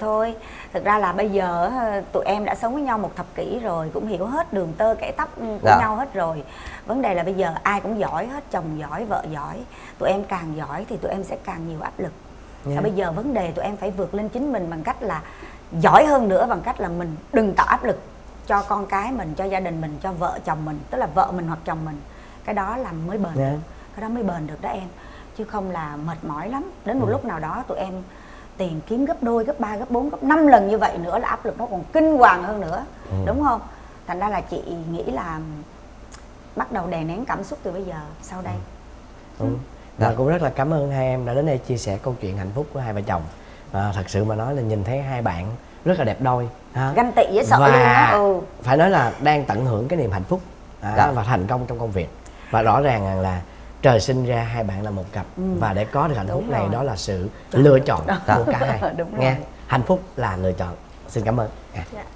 Thôi, thực ra là bây giờ tụi em đã sống với nhau một thập kỷ rồi, cũng hiểu hết đường tơ kẽ tóc của nhau hết rồi. Vấn đề là bây giờ ai cũng giỏi hết, chồng giỏi, vợ giỏi. Tụi em càng giỏi thì tụi em sẽ càng nhiều áp lực. Bây giờ vấn đề tụi em phải vượt lên chính mình bằng cách là giỏi hơn nữa, bằng cách là mình đừng tạo áp lực cho con cái mình, cho gia đình mình, cho vợ chồng mình, tức là vợ mình hoặc chồng mình. Cái đó là mới bền được, cái đó mới bền được đó em. Chứ không là mệt mỏi lắm. Đến một lúc nào đó tụi em tiền kiếm gấp đôi, gấp ba, gấp bốn, gấp năm lần như vậy nữa là áp lực nó còn kinh hoàng hơn nữa. Đúng không? Thành ra là chị nghĩ là bắt đầu đè nén cảm xúc từ bây giờ sau đây. Cũng rất là cảm ơn hai em đã đến đây chia sẻ câu chuyện hạnh phúc của hai vợ chồng. Thật sự mà nói là nhìn thấy hai bạn rất là đẹp đôi, ganh tị dễ sợ và phải nói là đang tận hưởng cái niềm hạnh phúc và thành công trong công việc. Và rõ ràng rằng là trời sinh ra hai bạn là một cặp, và để có được hạnh phúc này đó là sự lựa chọn của cả hai. Hạnh phúc là lựa chọn. Xin cảm ơn.